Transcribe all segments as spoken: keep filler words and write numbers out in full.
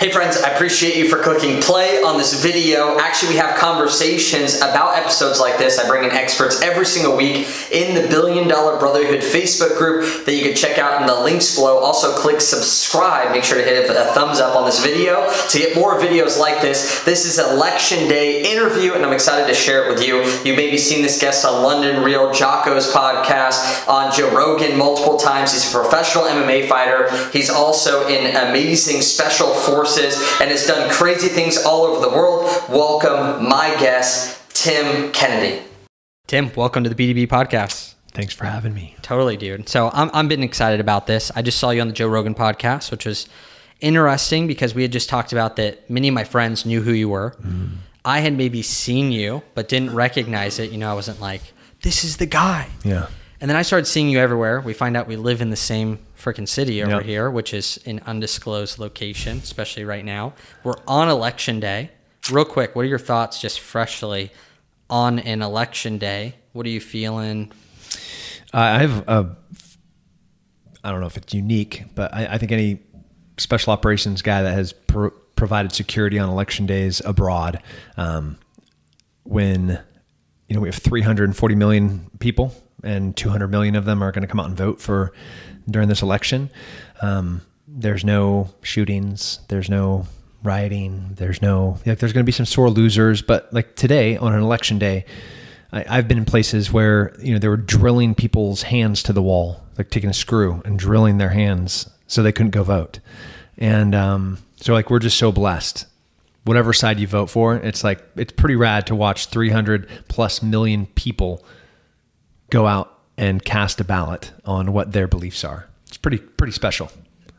Hey friends, I appreciate you for clicking play on this video. Actually, we have conversations about episodes like this. I bring in experts every single week in the Billion Dollar Brotherhood Facebook group that you can check out in the links below. Also, click subscribe. Make sure to hit a thumbs up on this video to get more videos like this. This is Election Day interview, and I'm excited to share it with you. You may be seeing this guest on London Real, Jocko's podcast, on Joe Rogan multiple times. He's a professional M M A fighter. He's also an amazing special forces and has done crazy things all over the world. Welcome my guest, Tim Kennedy. Tim, welcome to the B D B Podcast. Thanks for having me. Totally, dude. So I'm, I'm been excited about this. I just saw you on the Joe Rogan podcast, which was interesting because we had just talked about that many of my friends knew who you were. Mm. I had maybe seen you, but didn't recognize it. You know, I wasn't like, this is the guy. Yeah. And then I started seeing you everywhere. We find out we live in the same freaking city over yep. here, which is an undisclosed location, especially right now. We're on election day. Real quick, what are your thoughts just freshly on an election day? What are you feeling? Uh, I have a, I don't know if it's unique, but I, I think any special operations guy that has pro provided security on election days abroad, um, when, you know, we have three hundred forty million people and two hundred million of them are going to come out and vote for during this election. Um, there's no shootings. There's no rioting. There's no, like, there's going to be some sore losers, but like today on an election day, I, I've been in places where, you know, they were drilling people's hands to the wall, like taking a screw and drilling their hands so they couldn't go vote. And, um, so like, we're just so blessed. Whatever side you vote for, it's like, it's pretty rad to watch three hundred plus million people go out and cast a ballot on what their beliefs are. It's pretty, pretty special.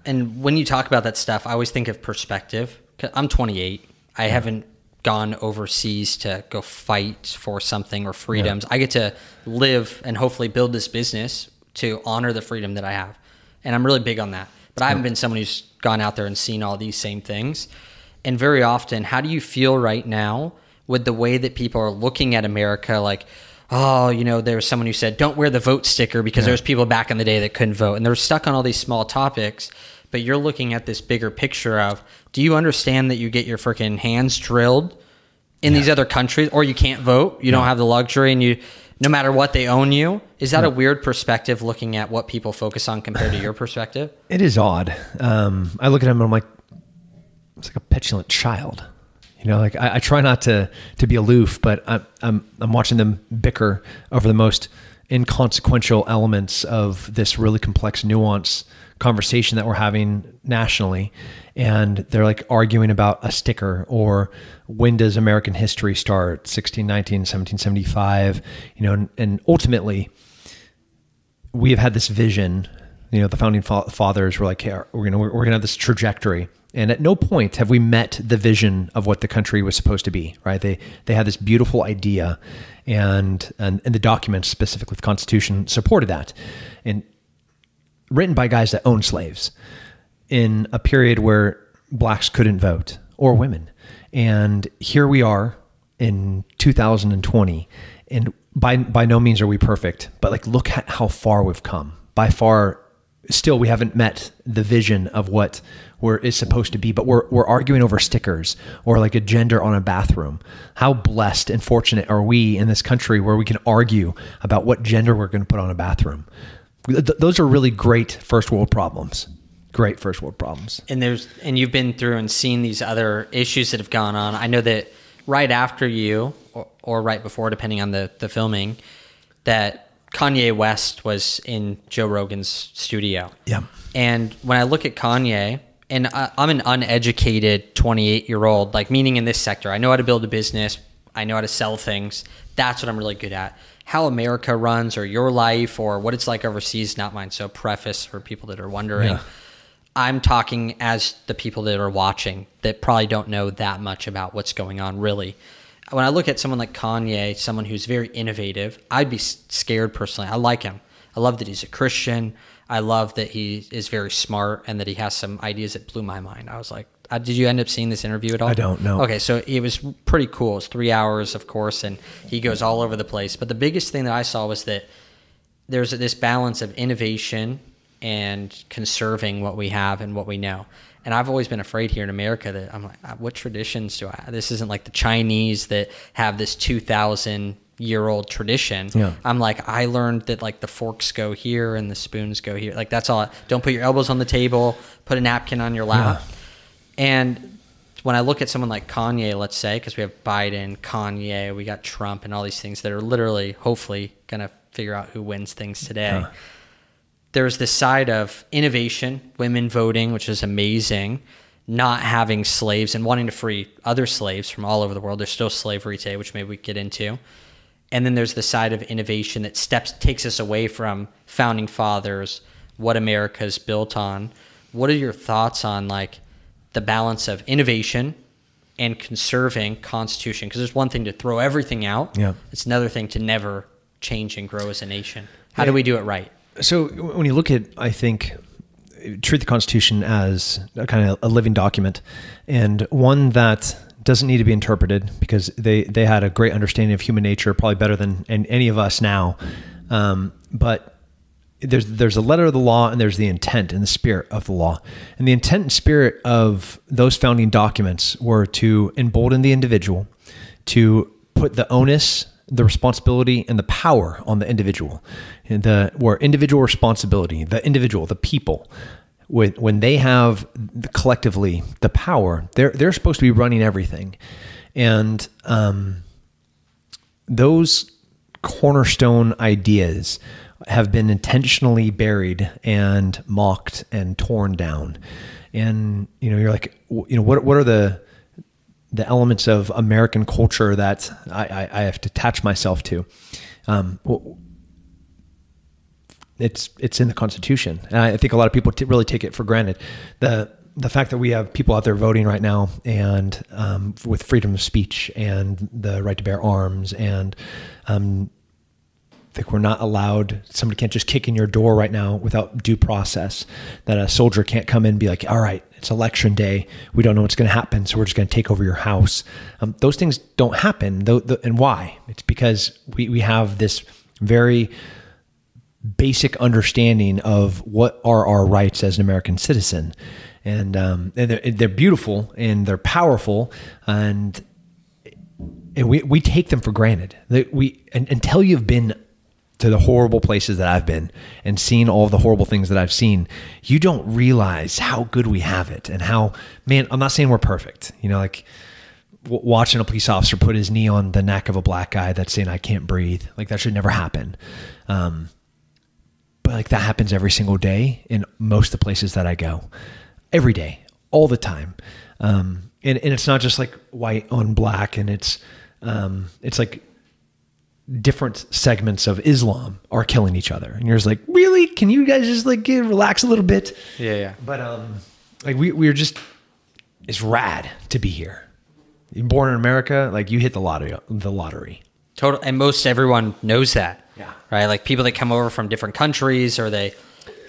And when you talk about that stuff, I always think of perspective. I'm twenty-eight. I yeah. haven't gone overseas to go fight for something or freedoms. Yeah. I get to live and hopefully build this business to honor the freedom that I have. And I'm really big on that. But I haven't yeah. been someone who's gone out there and seen all these same things. And very often, how do you feel right now with the way that people are looking at America? Like, oh, you know, there was someone who said, don't wear the vote sticker because yeah. there was people back in the day that couldn't vote. And they're stuck on all these small topics, but you're looking at this bigger picture of, do you understand that you get your freaking hands drilled in yeah. these other countries, or you can't vote, you yeah. don't have the luxury, and you, no matter what, they own you? Is that yeah. a weird perspective looking at what people focus on compared to your perspective? It is odd. Um, I look at him and I'm like, it's like a petulant child. You know, like I, I try not to to be aloof, but I'm I'm I'm watching them bicker over the most inconsequential elements of this really complex, nuanced conversation that we're having nationally, and they're like arguing about a sticker or when does American history start? sixteen nineteen, seventeen seventy-five. You know, and, and ultimately, we have had this vision. You know, the founding fathers were like, hey, we're gonna we're gonna have this trajectory. And at no point have we met the vision of what the country was supposed to be, right? They they had this beautiful idea, and and, and the documents, specifically the Constitution, supported that, and written by guys that owned slaves in a period where blacks couldn't vote or women. And here we are in two thousand twenty, and by by no means are we perfect, but like look at how far we've come. By far. Still, we haven't met the vision of what we're is supposed to be, but we're, we're arguing over stickers or like a gender on a bathroom. How blessed and fortunate are we in this country where we can argue about what gender we're going to put on a bathroom? Th those are really great first world problems. Great first world problems. And there's, and you've been through and seen these other issues that have gone on. I know that right after you or, or right before, depending on the, the filming, that Kanye West was in Joe Rogan's studio. Yeah. And when I look at Kanye, and I, I'm an uneducated twenty-eight year old, like meaning in this sector, I know how to build a business. I know how to sell things. That's what I'm really good at. How America runs or your life or what it's like overseas, not mine. So preface for people that are wondering, yeah. I'm talking as the people that are watching that probably don't know that much about what's going on really. When I look at someone like Kanye, someone who's very innovative, I'd be scared personally. I like him. I love that he's a Christian. I love that he is very smart and that he has some ideas that blew my mind. I was like, did you end up seeing this interview at all? I don't know. Okay, so it was pretty cool. It was three hours, of course, and he goes all over the place. But the biggest thing that I saw was that there's this balance of innovation and conserving what we have and what we know. And I've always been afraid here in America that I'm like, what traditions do I, this isn't like the Chinese that have this two thousand year old tradition. Yeah. I'm like, I learned that like the forks go here and the spoons go here. Like that's all, don't put your elbows on the table, put a napkin on your lap. Yeah. And when I look at someone like Kanye, let's say, because we have Biden, Kanye, we got Trump and all these things that are literally hopefully going to figure out who wins things today. Yeah. There's this side of innovation, women voting, which is amazing, not having slaves and wanting to free other slaves from all over the world. There's still slavery today, which maybe we get into. And then there's the side of innovation that steps takes us away from founding fathers, what America's built on. What are your thoughts on like the balance of innovation and conserving Constitution? Because there's one thing to throw everything out. Yeah. It's another thing to never change and grow as a nation. How yeah. do we do it right? So when you look at, I think, treat the Constitution as a kind of a living document, and one that doesn't need to be interpreted, because they, they had a great understanding of human nature, probably better than any of us now. Um, but there's, there's a letter of the law, and there's the intent and the spirit of the law. And the intent and spirit of those founding documents were to embolden the individual, to put the onus, the responsibility, and the power on the individual, and the or individual responsibility, the individual, the people, when when they have the, collectively the power, they're they're supposed to be running everything, and um, those cornerstone ideas have been intentionally buried and mocked and torn down, and you know you're like you know what what are the the elements of American culture that I, I, I have to attach myself to. Um, well, it's, it's in the Constitution. And I think a lot of people t really take it for granted. The, the fact that we have people out there voting right now and, um, with freedom of speech and the right to bear arms, and, um, I think we're not allowed, somebody can't just kick in your door right now without due process, that a soldier can't come in and be like, all right, it's election day. We don't know what's going to happen, so we're just going to take over your house. Um, those things don't happen. Though, the, and why? It's because we, we have this very basic understanding of what are our rights as an American citizen. And, um, and they're, they're beautiful and they're powerful, and, and we, we take them for granted. They, we, and, until you've been to the horrible places that I've been and seen all the horrible things that I've seen, you don't realize how good we have it and how, man, I'm not saying we're perfect. You know, like w watching a police officer put his knee on the neck of a black guy that's saying, I can't breathe. Like that should never happen. Um, but like that happens every single day in most of the places that I go, every day, all the time. Um, and, and it's not just like white on black, and it's, um, it's like, different segments of Islam are killing each other. And you're just like, really? Can you guys just like get, relax a little bit? Yeah. yeah. But, um, like we, we're just, it's rad to be here. You're born in America. Like you hit the lottery, the lottery. Total. And most everyone knows that. Yeah. Right. Like people that come over from different countries, or they,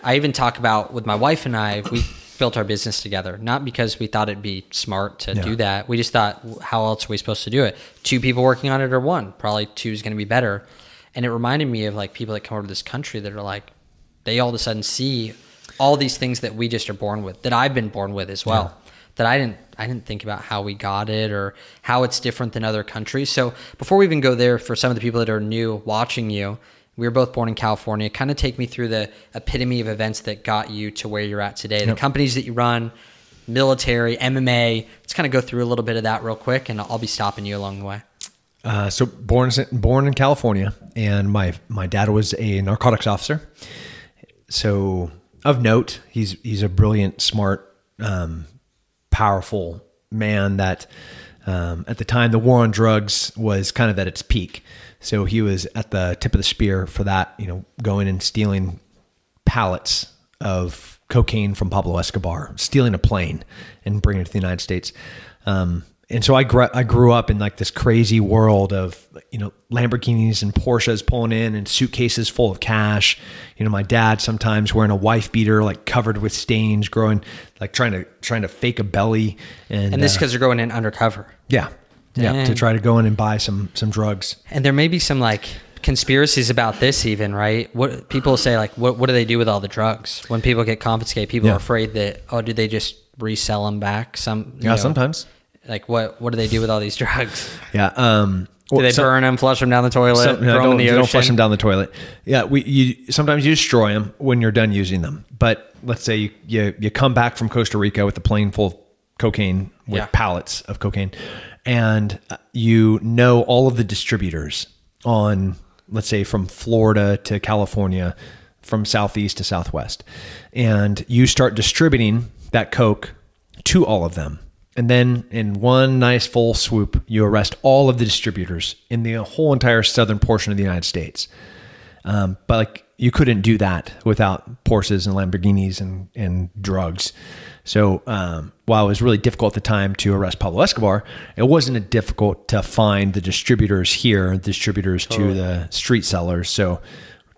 I even talk about with my wife and I, we built our business together, not because we thought it'd be smart to yeah. do that. We just thought, how else are we supposed to do it? Two people working on it, or one, probably two is going to be better. And it reminded me of like people that come over to this country that are like, they all of a sudden see all these things that we just are born with, that I've been born with as well, yeah. that I didn't, I didn't think about how we got it or how it's different than other countries. So before we even go there, for some of the people that are new watching you, we were both born in California. Kind of take me through the epitome of events that got you to where you're at today. Yep. The companies that you run, military, M M A. Let's kind of go through a little bit of that real quick, and I'll be stopping you along the way. Uh, so born born in California, and my my dad was a narcotics officer. So of note, he's he's a brilliant, smart, um, powerful man that um, at the time the war on drugs was kind of at its peak. So he was at the tip of the spear for that, you know, going and stealing pallets of cocaine from Pablo Escobar, stealing a plane and bringing it to the United States. Um, and so I grew, I grew up in like this crazy world of, you know, Lamborghinis and Porsches pulling in and suitcases full of cash. You know, my dad sometimes wearing a wife beater, like covered with stains, growing, like trying to, trying to fake a belly. And, and this because uh, they're going in undercover. Yeah. Dang. Yeah, to try to go in and buy some some drugs. And there may be some like conspiracies about this even, right? What people say like, what what do they do with all the drugs? When people get confiscated, people yeah. are afraid that, oh, did they just resell them back? Some you yeah, know, sometimes. Like what? What do they do with all these drugs? Yeah. Um, do they some, burn them, flush them down the toilet, some, throw no, them in the ocean? Don't flush them down the toilet. Yeah. We you sometimes you destroy them when you're done using them. But let's say you you, you come back from Costa Rica with a plane full of cocaine, with yeah. pallets of cocaine, and you know all of the distributors on, let's say, from Florida to California, from southeast to southwest, and you start distributing that coke to all of them. And then in one nice full swoop, you arrest all of the distributors in the whole entire southern portion of the United States. Um, but like you couldn't do that without Porsches and Lamborghinis and, and drugs. So um, while it was really difficult at the time to arrest Pablo Escobar, it wasn't difficult to find the distributors here, distributors totally. to the street sellers. So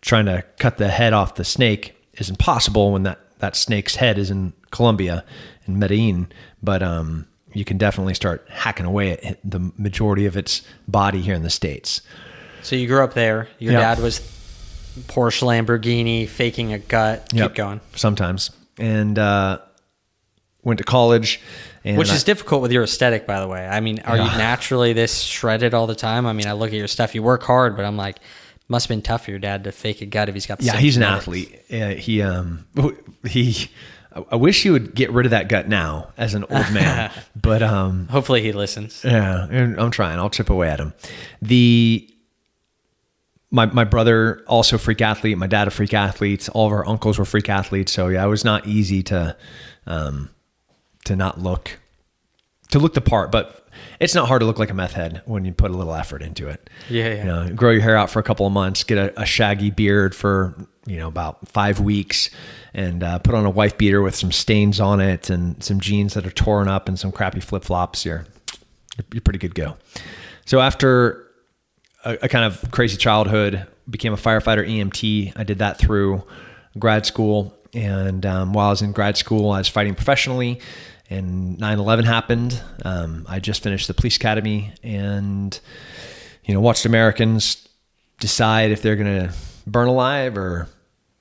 trying to cut the head off the snake is impossible when that, that snake's head is in Colombia, in Medellin. But um, you can definitely start hacking away at the majority of its body here in the States. So you grew up there. Your yep. dad was Porsche, Lamborghini, faking a gut. Yep. Keep going. Sometimes. And uh, went to college. And Which I, is difficult with your aesthetic, by the way. I mean, are yeah. you naturally this shredded all the time? I mean, I look at your stuff. You work hard, but I'm like, must have been tough for your dad to fake a gut if he's got the Yeah, he's an athlete. Uh, he, um, he... I wish he would get rid of that gut now as an old man, but um, hopefully he listens. Yeah, I'm trying. I'll chip away at him. The my my brother also freak athlete. My dad a freak athlete. All of our uncles were freak athletes. So yeah, it was not easy to um, to not look to look the part. But it's not hard to look like a meth head when you put a little effort into it. Yeah, yeah. You know, grow your hair out for a couple of months, get a, a shaggy beard for, you know, about five weeks and uh, put on a wife beater with some stains on it and some jeans that are torn up and some crappy flip-flops. You're, you're pretty good go. So after a, a kind of crazy childhood, became a firefighter E M T. I did that through grad school. And um, while I was in grad school, I was fighting professionally and nine eleven happened. Um, I just finished the police academy and, you know, watched Americans decide if they're going to burn alive or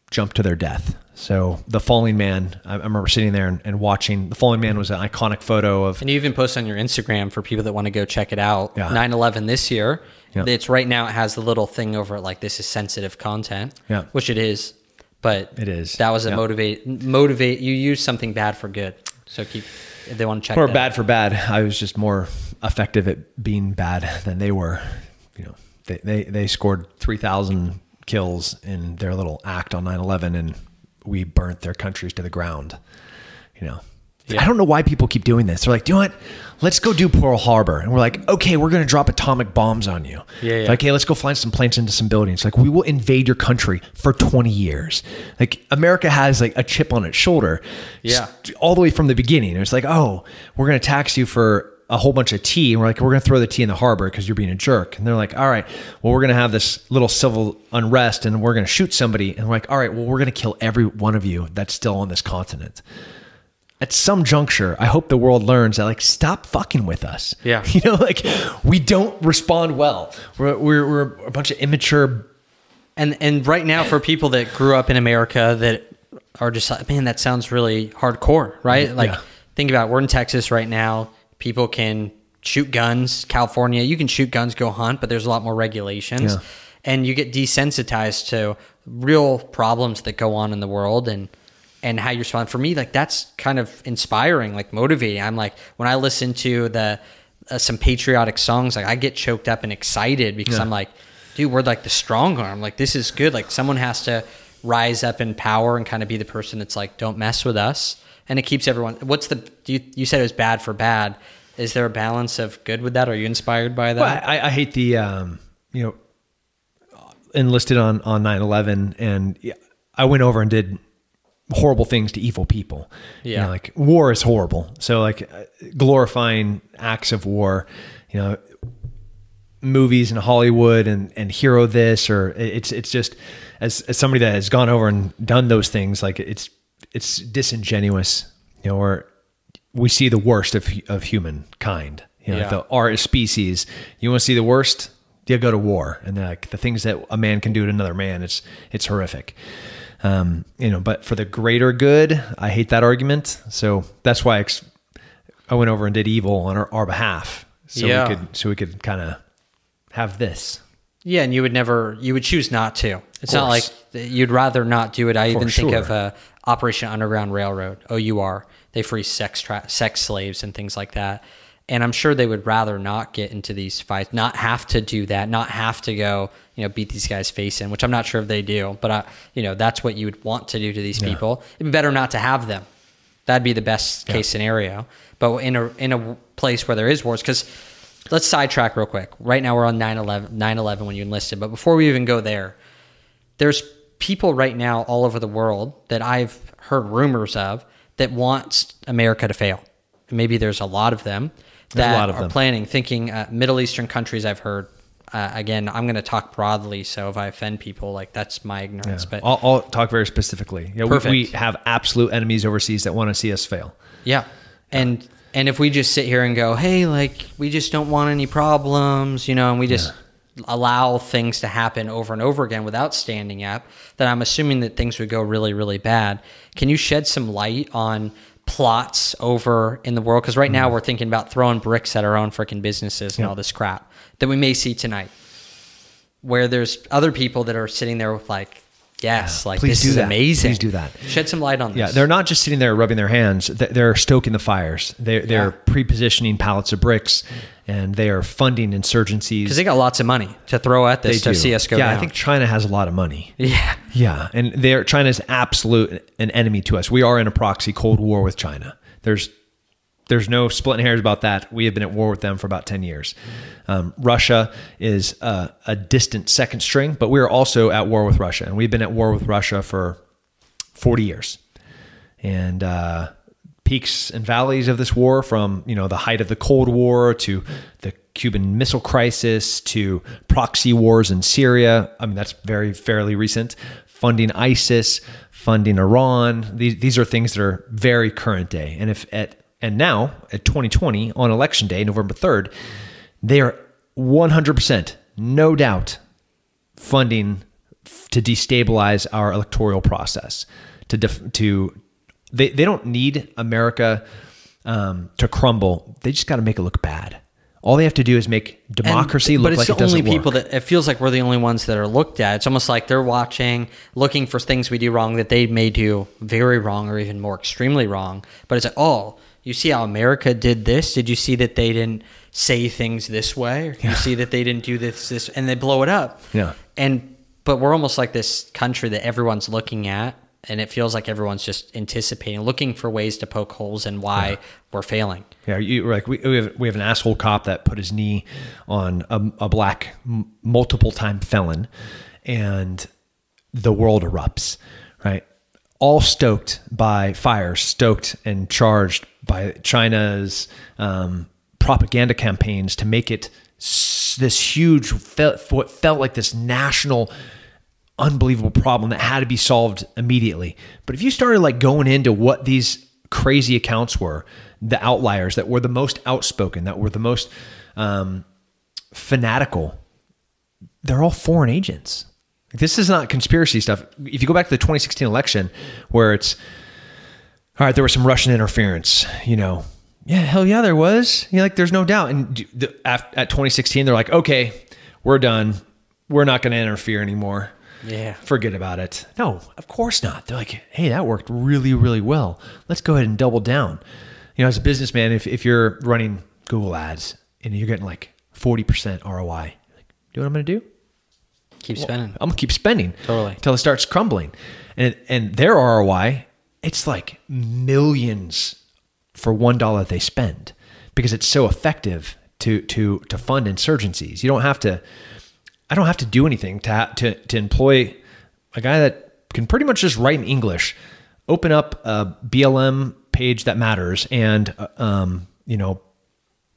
jump to their death. So The Falling Man, I remember sitting there and, and watching. The Falling Man was an iconic photo of... And you even post on your Instagram for people that want to go check it out. Yeah. nine eleven this year. Yeah. It's right now, it has the little thing over it like, this is sensitive content, yeah. which it is. But it is. That was a yeah. motivate, motivate. You use something bad for good. So keep, if they want to check Or bad out. for bad. I was just more effective at being bad than they were. You know, they, they, they scored three thousand kills in their little act on nine eleven and we burnt their countries to the ground. You know, yeah. I don't know why people keep doing this. They're like, do you know what? Let's go do Pearl Harbor. And we're like, okay, we're going to drop atomic bombs on you. Yeah, yeah. Like, hey, let's go fly some planes into some buildings. Like, we will invade your country for twenty years. Like, America has like a chip on its shoulder. Yeah. All the way from the beginning. It's like, oh, we're going to tax you for a whole bunch of tea. And we're like, we're going to throw the tea in the harbor because you're being a jerk. And they're like, all right, well, we're going to have this little civil unrest and we're going to shoot somebody. And we're like, all right, well, we're going to kill every one of you that's still on this continent. At some juncture, I hope the world learns that, like, stop fucking with us. Yeah. You know, like, we don't respond well. We're, we're, we're a bunch of immature. And, and right now, for people that grew up in America that are just like, man, that sounds really hardcore, right? Like, yeah. think about it. We're in Texas right now. People can shoot guns. California, you can shoot guns, go hunt, but there's a lot more regulations. Yeah. And you get desensitized to real problems that go on in the world and and how you respond. For me, like, that's kind of inspiring, like motivating. I'm like, when I listen to the uh, some patriotic songs, like I get choked up and excited because yeah. I'm like, dude, we're like the strong arm. Like, this is good. Like, someone has to rise up in power and kind of be the person that's like, don't mess with us. And it keeps everyone. What's the? You, you said it was bad for bad. Is there a balance of good with that? Are you inspired by that? Well, I, I hate the um, you know, enlisted on on nine eleven, and I went over and did horrible things to evil people. Yeah, you know, like, war is horrible. So like glorifying acts of war, you know, movies in Hollywood and and hero this or it's it's just as as somebody that has gone over and done those things, like it's. It's disingenuous, you know, or we see the worst of, of humankind, you know, yeah. the R is species. You want to see the worst, you go to war. And like the things that a man can do to another man, it's, it's horrific. Um, you know, but for the greater good, I hate that argument. So that's why I, ex I went over and did evil on our, our behalf. So yeah. we could, so we could kind of have this. Yeah. And you would never, you would choose not to. It's not like you'd rather not do it. I even think of uh, Operation Underground Railroad, O U R. They free sex, tra sex slaves and things like that. And I'm sure they would rather not get into these fights, not have to do that, not have to go, you know, beat these guys' face in, which I'm not sure if they do, but I, you know, that's what you would want to do to these yeah. people. It'd be better not to have them. That'd be the best yeah. case scenario. But in a in a place where there is wars, because let's sidetrack real quick. Right now we're on nine eleven when you enlisted, but before we even go there, there's people right now all over the world that I've heard rumors of that wants America to fail. Maybe there's a lot of them. That are them. planning, thinking uh, Middle Eastern countries I've heard. Uh, again, I'm going to talk broadly, so if I offend people, like that's my ignorance. Yeah. But I'll, I'll talk very specifically. Yeah, we, we have absolute enemies overseas that want to see us fail. Yeah, yeah. and and if we just sit here and go, hey, like we just don't want any problems, you know, and we just yeah. allow things to happen over and over again without standing up, then I'm assuming that things would go really, really bad. Can you shed some light on plots over in the world? Because right now we're thinking about throwing bricks at our own freaking businesses and yep. all this crap that we may see tonight, where there's other people that are sitting there with like, yes, yeah, like this is that. amazing. Please do that. Shed some light on this. Yeah, they're not just sitting there rubbing their hands. They're stoking the fires. They're, they're yeah. pre-positioning pallets of bricks, and they are funding insurgencies. Because they got lots of money to throw at this they to do. see us go yeah, down. I think China has a lot of money. Yeah. Yeah, and they're, China's absolute an enemy to us. We are in a proxy Cold War with China. There's there's no splitting hairs about that. We have been at war with them for about ten years. Um, Russia is uh, a distant second string, but we're also at war with Russia, and we've been at war with Russia for forty years. And uh, peaks and valleys of this war, from you know the height of the Cold War to the Cuban Missile Crisis to proxy wars in Syria. I mean, that's very fairly recent. Funding ISIS, funding Iran. These, these are things that are very current day. And if at and now at twenty twenty on election day, November third, they are one hundred percent, no doubt, funding to destabilize our electoral process. To def to they they don't need America um, to crumble. They just got to make it look bad. All they have to do is make democracy and, look like it doesn't work. But it's the only people that, it feels like we're the only ones that are looked at. It's almost like they're watching, looking for things we do wrong that they may do very wrong or even more extremely wrong. But it's like, oh, you see how America did this? Did you see that they didn't say things this way? Or yeah. You see that they didn't do this, this, and they blow it up. Yeah. And, but we're almost like this country that everyone's looking at, and it feels like everyone's just anticipating, looking for ways to poke holes in why yeah. we're failing. Yeah, you, like we, we have we have an asshole cop that put his knee on a, a black multiple-time felon, and the world erupts, right? All stoked by fires, stoked and charged by China's um, propaganda campaigns to make it s this huge, what felt like this national, unbelievable problem that had to be solved immediately. But if you started like going into what these crazy accounts were, the outliers that were the most outspoken, that were the most um, fanatical, they're all foreign agents. This is not conspiracy stuff. If you go back to the twenty sixteen election, where it's, all right, there was some Russian interference, you know, yeah, hell yeah, there was. You know, like there's no doubt. And the, at, at twenty sixteen, they're like, okay, we're done. We're not going to interfere anymore. Yeah. Forget about it. No, of course not. They're like, hey, that worked really, really well. Let's go ahead and double down. You know, as a businessman, if, if you're running Google ads and you're getting like forty percent R O I, like, you know what I'm going to do? Keep well, spending. I'm going to keep spending. Totally. Until it starts crumbling. And, and their R O I, it's like millions for one dollar they spend, because it's so effective to, to, to fund insurgencies. You don't have to... I don't have to do anything to, to, to employ a guy that can pretty much just write in English, open up a B L M page that matters, and, um, you know,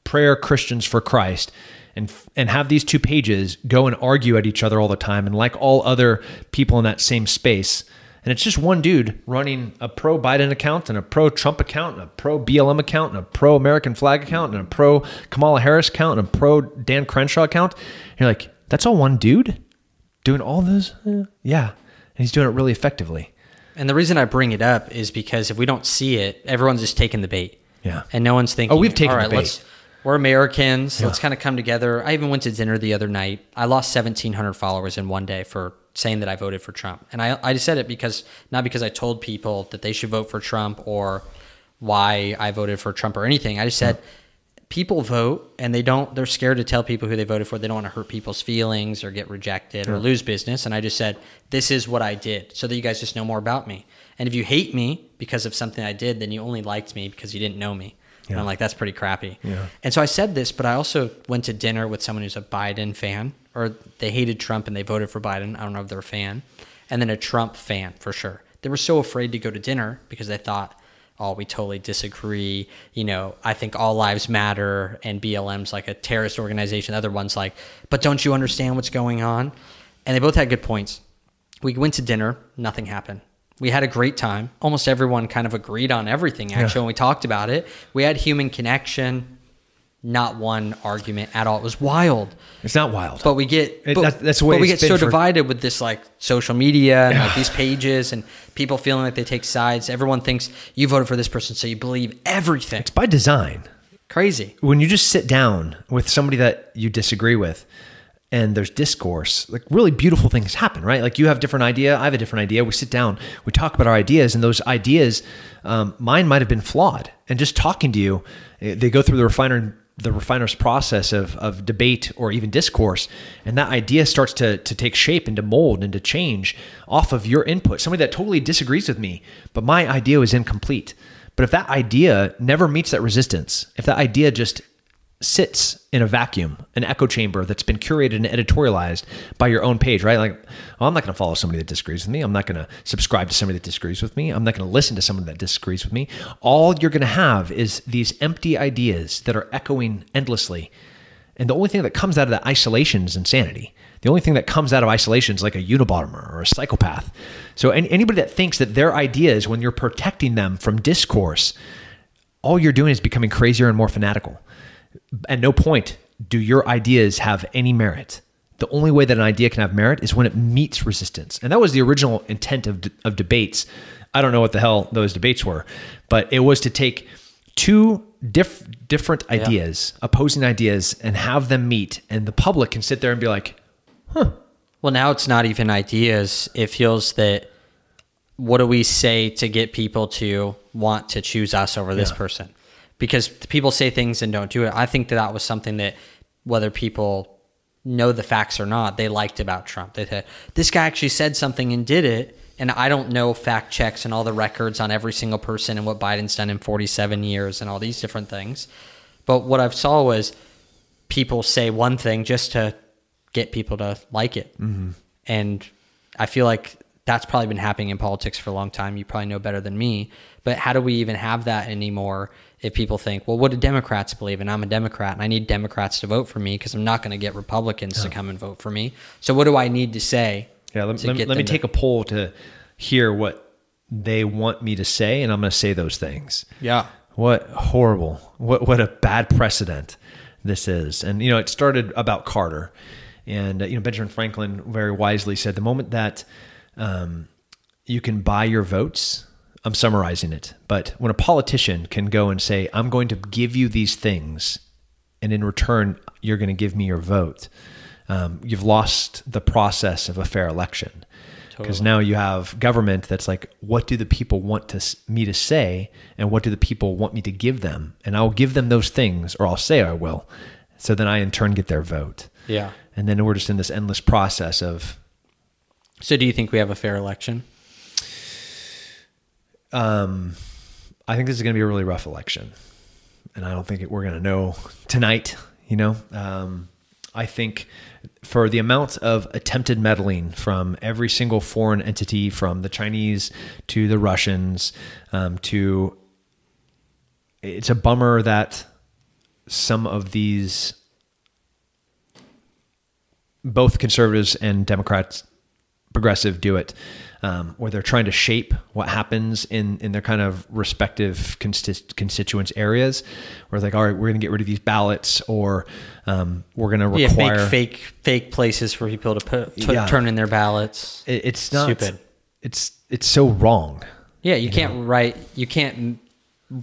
prayer Christians for Christ, and, and have these two pages go and argue at each other all the time. And like all other people in that same space. And it's just one dude running a pro Biden account and a pro Trump account and a pro B L M account and a pro American flag account and a pro Kamala Harris account and a pro Dan Crenshaw account. And you're like, that's all one dude doing all those? Yeah. And he's doing it really effectively. And the reason I bring it up is because if we don't see it, everyone's just taking the bait. Yeah. And no one's thinking, oh, we've taken all right, the bait. Let's, we're Americans. Yeah. Let's kind of come together. I even went to dinner the other night. I lost seventeen hundred followers in one day for saying that I voted for Trump. And I, I said it because, not because I told people that they should vote for Trump or why I voted for Trump or anything. I just said, yeah. people vote and they don't, they're scared to tell people who they voted for. They don't want to hurt people's feelings or get rejected yeah. or lose business. And I just said, this is what I did so that you guys just know more about me. And if you hate me because of something I did, then you only liked me because you didn't know me. Yeah. And I'm like, that's pretty crappy. Yeah. And so I said this, but I also went to dinner with someone who's a Biden fan, or they hated Trump and they voted for Biden. I don't know if they're a fan. And then a Trump fan for sure. They were so afraid to go to dinner because they thought, oh, we totally disagree. You know, I think all lives matter and B L M's like a terrorist organization. The other one's like, but don't you understand what's going on? And they both had good points. We went to dinner, nothing happened. We had a great time. Almost everyone kind of agreed on everything, actually, yeah. when we talked about it. We had human connection, not one argument at all. It was wild. It's not wild. But we get it, but, that's, that's the way but we get so for... divided with this like social media and like, these pages and people feeling like they take sides. Everyone thinks you voted for this person, so you believe everything. It's by design. Crazy. When you just sit down with somebody that you disagree with, and there's discourse, like really beautiful things happen, right? Like you have a different idea, I have a different idea. We sit down, we talk about our ideas, and those ideas, um, mine might've been flawed. And just talking to you, they go through the refiner, the refiner's process of, of debate or even discourse. And that idea starts to, to take shape and to mold and to change off of your input. Somebody that totally disagrees with me, but my idea was incomplete. But if that idea never meets that resistance, if that idea just sits in a vacuum, an echo chamber that's been curated and editorialized by your own page, right? Like, oh, I'm not going to follow somebody that disagrees with me. I'm not going to subscribe to somebody that disagrees with me. I'm not going to listen to someone that disagrees with me. All you're going to have is these empty ideas that are echoing endlessly. And the only thing that comes out of that isolation is insanity. The only thing that comes out of isolation is like a unibomber or a psychopath. So any, anybody that thinks that their ideas, when you're protecting them from discourse, all you're doing is becoming crazier and more fanatical. At no point do your ideas have any merit. The only way that an idea can have merit is when it meets resistance. And that was the original intent of, de of debates. I don't know what the hell those debates were, but it was to take two diff different ideas, yeah. opposing ideas, and have them meet. And the public can sit there and be like, huh. Well, now it's not even ideas. It feels that, what do we say to get people to want to choose us over this yeah. person? Because people say things and don't do it. I think that that was something that, whether people know the facts or not, they liked about Trump. They said, this guy actually said something and did it. And I don't know fact checks and all the records on every single person and what Biden's done in forty-seven years and all these different things. But what I saw was people say one thing just to get people to like it. Mm-hmm. And I feel like that's probably been happening in politics for a long time. You probably know better than me. But how do we even have that anymore? If people think, well, what do Democrats believe? And I'm a Democrat and I need Democrats to vote for me because I'm not going to get Republicans yeah. to come and vote for me. So what do I need to say? Yeah, let, let, let me take a poll to hear what they want me to say. And I'm going to say those things. Yeah. What horrible, what, what a bad precedent this is. And, you know, it started about Carter and, uh, you know, Benjamin Franklin very wisely said, the moment that um, you can buy your votes, I'm summarizing it, but when a politician can go and say, I'm going to give you these things, and in return, you're going to give me your vote, um, you've lost the process of a fair election. Because totally. Now you have government that's like, what do the people want to, me to say, and what do the people want me to give them? And I'll give them those things, or I'll say I will. So then I, in turn, get their vote. Yeah. And then we're just in this endless process of... So do you think we have a fair election? Um, I think this is going to be a really rough election, and I don't think it, we're going to know tonight, you know, um, I think for the amount of attempted meddling from every single foreign entity, from the Chinese to the Russians, um, to, it's a bummer that some of these, both conservatives and Democrats, progressive, do it. Um, where they're trying to shape what happens in, in their kind of respective consti constituents areas, where it's like, all right, we're going to get rid of these ballots, or um, we're going to require... Yeah, make fake fake places for people to put, yeah. turn in their ballots. It, it's not... Stupid. It's it's so wrong. Yeah, you, you can't know? write, you can't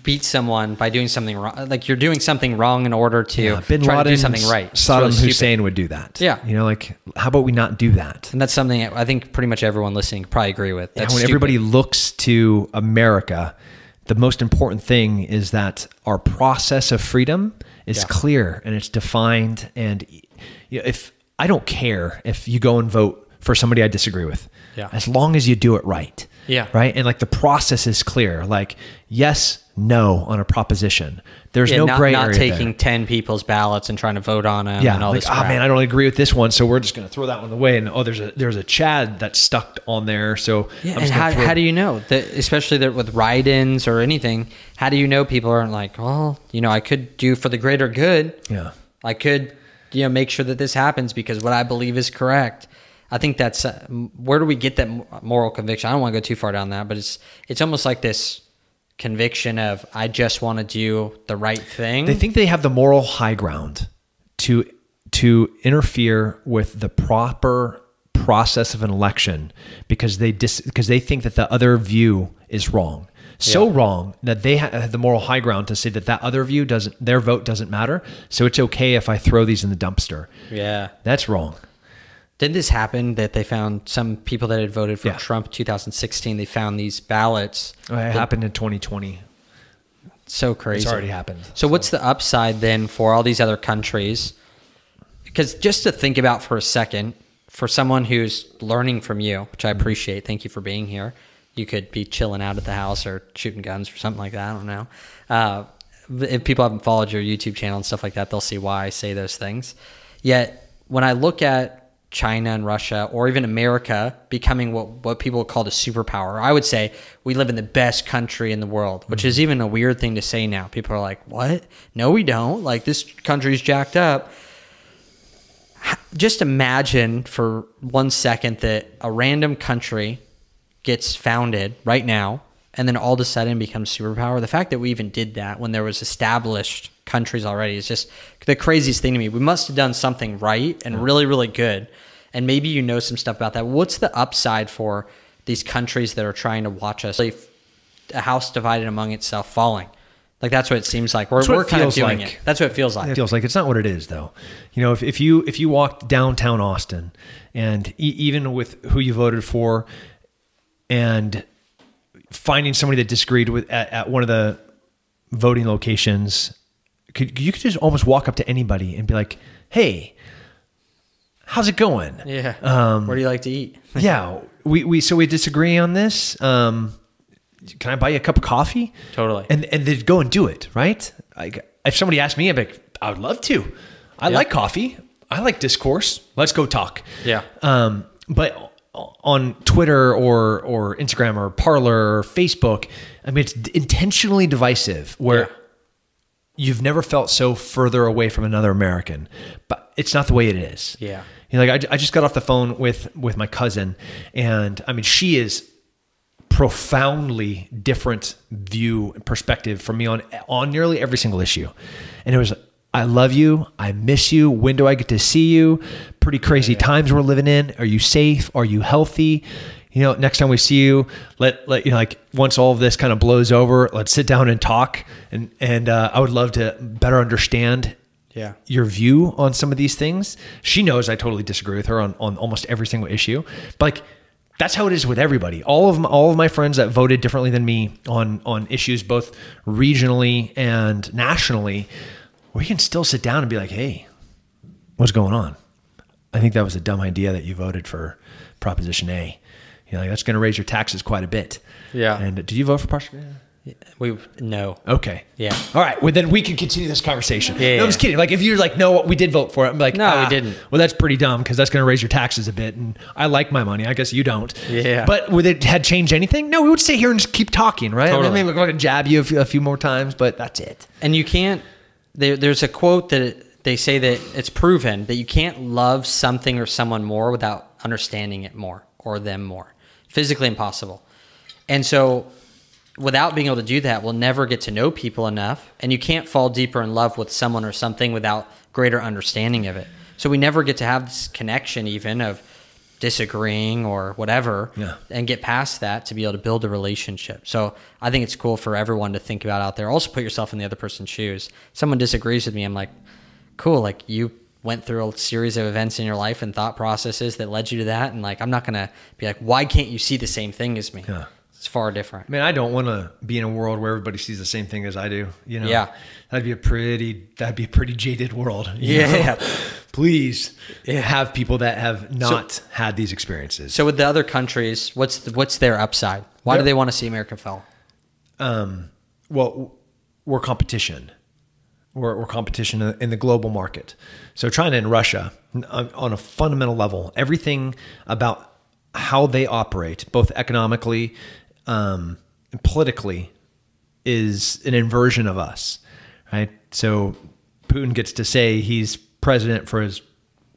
beat someone by doing something wrong. Like you're doing something wrong in order to yeah, Bin try Laden, to do something right. Saddam really Hussein stupid. would do that. Yeah. You know, like, how about we not do that? And that's something I think pretty much everyone listening could probably agree with. That's yeah, when stupid. everybody looks to America, the most important thing is that our process of freedom is yeah. clear and it's defined. And you know, if I don't care if you go and vote for somebody I disagree with, yeah. as long as you do it right. Yeah. Right. And like the process is clear. Like yes, no on a proposition. There's yeah, no not, gray not area. Not taking there. ten people's ballots and trying to vote on them. Yeah. And all like, this crap. Oh man, I don't agree with this one, so we're just going to throw that one away. And oh, there's a there's a Chad that's stuck on there. So yeah. I'm and how, how do you know that? Especially that with write-ins or anything, how do you know people aren't like, well, you know, I could do for the greater good. Yeah. I could, you know, make sure that this happens because what I believe is correct. I think that's uh, where do we get that moral conviction? I don't want to go too far down that, but it's it's almost like this conviction of I just want to do the right thing. They think they have the moral high ground to to interfere with the proper process of an election because they dis, because they think that the other view is wrong. So yeah. wrong that they have the moral high ground to say that that other view doesn't, their vote doesn't matter. So it's okay if I throw these in the dumpster. Yeah. That's wrong. Didn't this happen that they found some people that had voted for yeah. Trump two thousand sixteen? They found these ballots. Oh, it that, happened in twenty twenty. So crazy. It's already happened. So, so what's the upside then for all these other countries? Because just to think about for a second, for someone who's learning from you, which I appreciate, thank you for being here. You could be chilling out at the house or shooting guns or something like that. I don't know. Uh, if people haven't followed your YouTube channel and stuff like that, they'll see why I say those things. Yet when I look at China and Russia, or even America becoming what, what people call a superpower. I would say we live in the best country in the world, which mm-hmm. is even a weird thing to say now. People are like, what? No, we don't. Like this country's jacked up. Just imagine for one second that a random country gets founded right now and then all of a sudden becomes superpower. The fact that we even did that when there was established countries already is just the craziest thing to me. We must have done something right and really, really good. And maybe you know some stuff about that. What's the upside for these countries that are trying to watch us? Like a house divided among itself falling. Like that's what it seems like. We're, we're kind of doing like. it. That's what it feels like. It feels like it's not what it is though. You know, if, if you if you walked downtown Austin and e even with who you voted for and finding somebody that disagreed with at, at one of the voting locations, could, you could just almost walk up to anybody and be like, hey, how's it going? Yeah. Um, what do you like to eat? yeah. We, we, so we disagree on this. Um, can I buy you a cup of coffee? Totally. And, and they'd go and do it. Right. Like if somebody asked me, I'd be like, I would love to, I yep. like coffee. I like discourse. Let's go talk. Yeah. Um, but on Twitter or, or Instagram or Parler or Facebook, I mean, it's intentionally divisive where yeah. you've never felt so further away from another American, but it's not the way it is. Yeah. You know, like I, I just got off the phone with, with my cousin and I mean, she is profoundly different view and perspective from me on, on nearly every single issue. And it was, I love you. I miss you. When do I get to see you? Pretty crazy yeah. times we're living in. Are you safe? Are you healthy? You know, next time we see you, let, let you know, like once all of this kind of blows over, let's sit down and talk. And, and, uh, I would love to better understand yeah. your view on some of these things. She knows I totally disagree with her on, on almost every single issue, but like, that's how it is with everybody. All of my, all of my friends that voted differently than me on, on issues, both regionally and nationally, we can still sit down and be like, hey, what's going on? I think that was a dumb idea that you voted for Proposition A. You know, like, that's going to raise your taxes quite a bit. Yeah. And uh, did you vote for Proposition A? We, no. Okay. Yeah. All right. Well, then we can continue this conversation. Yeah, no, yeah. I'm just kidding. Like if you're like, no, we did vote for it. I'm like, no, ah, we didn't. Well, that's pretty dumb because that's going to raise your taxes a bit. And I like my money. I guess you don't. Yeah. But would it had changed anything? No, we would sit here and just keep talking, right? Totally. I mean, maybe we're going to jab you a few, a few more times, but that's it. And you can't, there, there's a quote that it, they say that it's proven that you can't love something or someone more without understanding it more. Or them more. Physically impossible. And so without being able to do that, we'll never get to know people enough. And you can't fall deeper in love with someone or something without greater understanding of it. So we never get to have this connection even of disagreeing or whatever, yeah. and get past that to be able to build a relationship. So I think it's cool for everyone to think about out there. Also put yourself in the other person's shoes. Someone disagrees with me, I'm like, cool, like you went through a series of events in your life and thought processes that led you to that. And like, I'm not going to be like, why can't you see the same thing as me? Yeah. It's far different. I mean, I don't want to be in a world where everybody sees the same thing as I do. You know, yeah. that'd be a pretty, that'd be a pretty jaded world. Yeah. Please yeah. have people that have not so, had these experiences. So with the other countries, what's the, what's their upside? Why They're, do they want to see America fail? Um, well, we're competition. We're, we're competition in the global market. So China and Russia, on a fundamental level, everything about how they operate, both economically um, and politically, is an inversion of us, right? So Putin gets to say he's president for as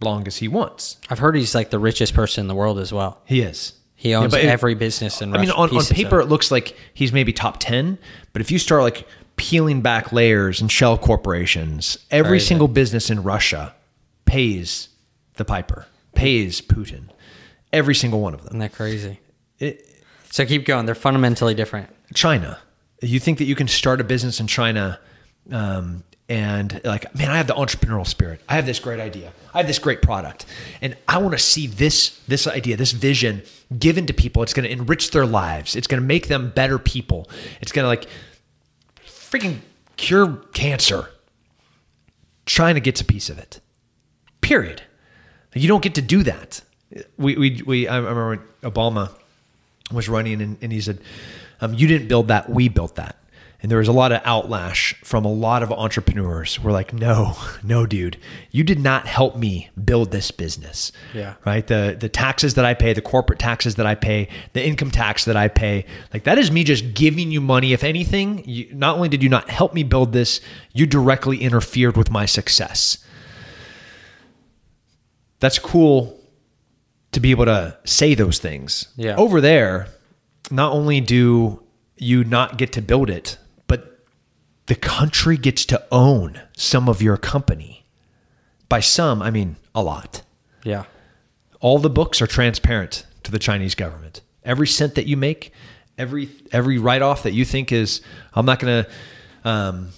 long as he wants. I've heard he's like the richest person in the world as well. He is. He owns yeah, every it, business in I Russia. I mean, on, on paper, it looks like he's maybe top ten, but if you start like peeling back layers and shell corporations, every single business in Russia pays the piper, pays Putin, every single one of them. Isn't that crazy? It, so keep going. They're fundamentally different. China. You think that you can start a business in China um, and like, man, I have the entrepreneurial spirit. I have this great idea. I have this great product. And I want to see this, this idea, this vision given to people. It's going to enrich their lives. It's going to make them better people. It's going to like, freaking cure cancer. China gets a piece of it. Period. You don't get to do that. We we we. I remember Obama was running and, and he said, um, "You didn't build that. We built that." And there was a lot of outlash from a lot of entrepreneurs. We're like, "No, no, dude, you did not help me build this business." Yeah. Right. The the taxes that I pay, the corporate taxes that I pay, the income tax that I pay, like that is me just giving you money. If anything, you, not only did you not help me build this, you directly interfered with my success. That's cool. To be able to say those things. Yeah. Over there, not only do you not get to build it, but the country gets to own some of your company. By some, I mean a lot. Yeah. All the books are transparent to the Chinese government. Every cent that you make, every every write-off that you think is, I'm not going to um,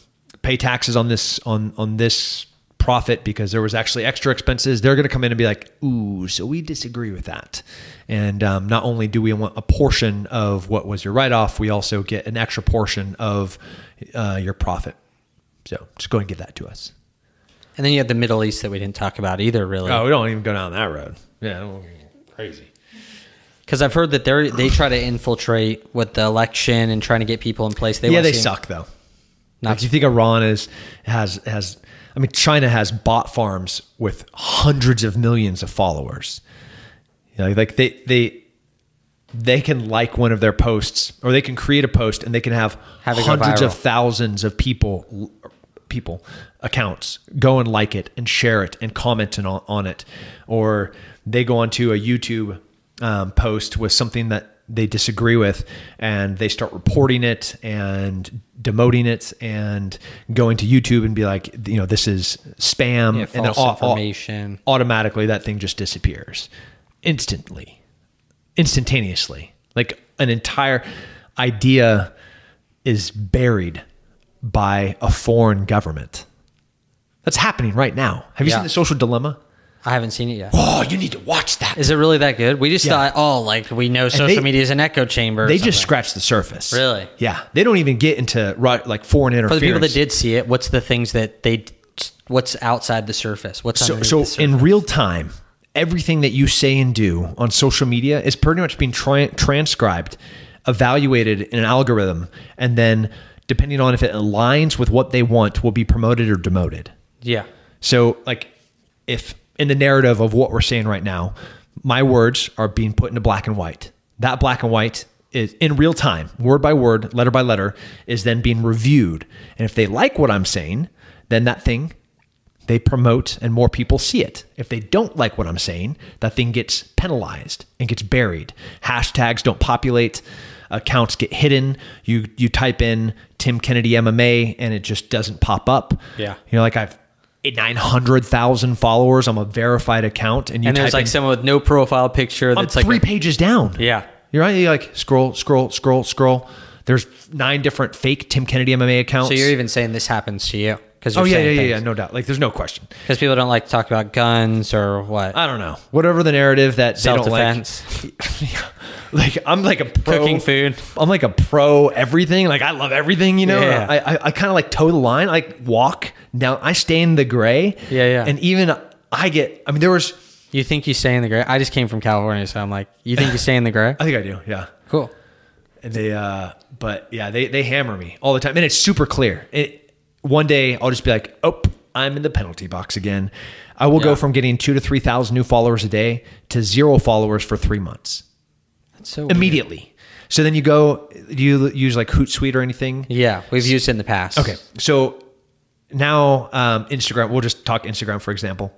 pay taxes on this on on this. profit because there was actually extra expenses, they're going to come in and be like, ooh, so we disagree with that. And um, not only do we want a portion of what was your write-off, we also get an extra portion of uh, your profit. So just go and give that to us. And then you have the Middle East that we didn't talk about either, really. Oh, we don't even go down that road. Yeah, crazy. Because I've heard that they they try to infiltrate with the election and trying to get people in place. They yeah, they suck, though. Not like, do you think Iran is has has... I mean, China has bot farms with hundreds of millions of followers. You know, like they they they can like one of their posts, or they can create a post, and they can have, have hundreds of thousands of people people accounts go and like it and share it and comment on on it, or they go onto a YouTube um, post with something that they disagree with, and they start reporting it and demoting it and going to YouTube and be like, you know, this is spam. Yeah, and then information. Automatically that thing just disappears instantly, instantaneously. Like an entire idea is buried by a foreign government. That's happening right now. Have you yeah. seen The Social Dilemma? I haven't seen it yet. Oh, you need to watch that. Is it really that good? We just yeah. thought, oh, like we know social they, media is an echo chamber. They just scratched the surface. Really? Yeah. They don't even get into like foreign interference. For the people that did see it, what's the things that they, what's outside the surface? What's so, so the surface? In real time, everything that you say and do on social media is pretty much being tra transcribed, evaluated in an algorithm, and then depending on if it aligns with what they want, will be promoted or demoted. Yeah. So like if... in the narrative of what we're saying right now, my words are being put into black and white. That black and white is in real time, word by word, letter by letter, is then being reviewed. And if they like what I'm saying, then that thing they promote and more people see it. If they don't like what I'm saying, that thing gets penalized and gets buried. Hashtags don't populate. Accounts get hidden. You you type in Tim Kennedy M M A and it just doesn't pop up. Yeah. You know, like I've nine hundred thousand followers. I'm a verified account. And, you and there's like someone with no profile picture. That's I'm three like three pages down. Yeah. You're right. You like scroll, scroll, scroll, scroll. There's nine different fake Tim Kennedy M M A accounts. So you're even saying this happens to you. Oh, yeah, yeah, yeah, yeah, no doubt. Like, there's no question. Because people don't like to talk about guns or what? I don't know. Whatever the narrative that they don't like. Self-defense. Like, I'm like a pro. Cooking food. I'm like a pro everything. Like, I love everything, you know? Yeah. I, I, I kind of like toe the line. I like walk down. I stay in the gray. Yeah, yeah. And even I get, I mean, there was. You think you stay in the gray? I just came from California, so I'm like, you think you stay in the gray? I think I do, yeah. Cool. And they, uh, but yeah, they, they hammer me all the time. And it's super clear. It, One day I'll just be like, oh, I'm in the penalty box again. I will yeah. go from getting two to three thousand new followers a day to zero followers for three months. That's so immediately. Weird. So then you go. Do you use like Hootsuite or anything? Yeah, we've used it in the past. Okay, so now um, Instagram. We'll just talk Instagram for example.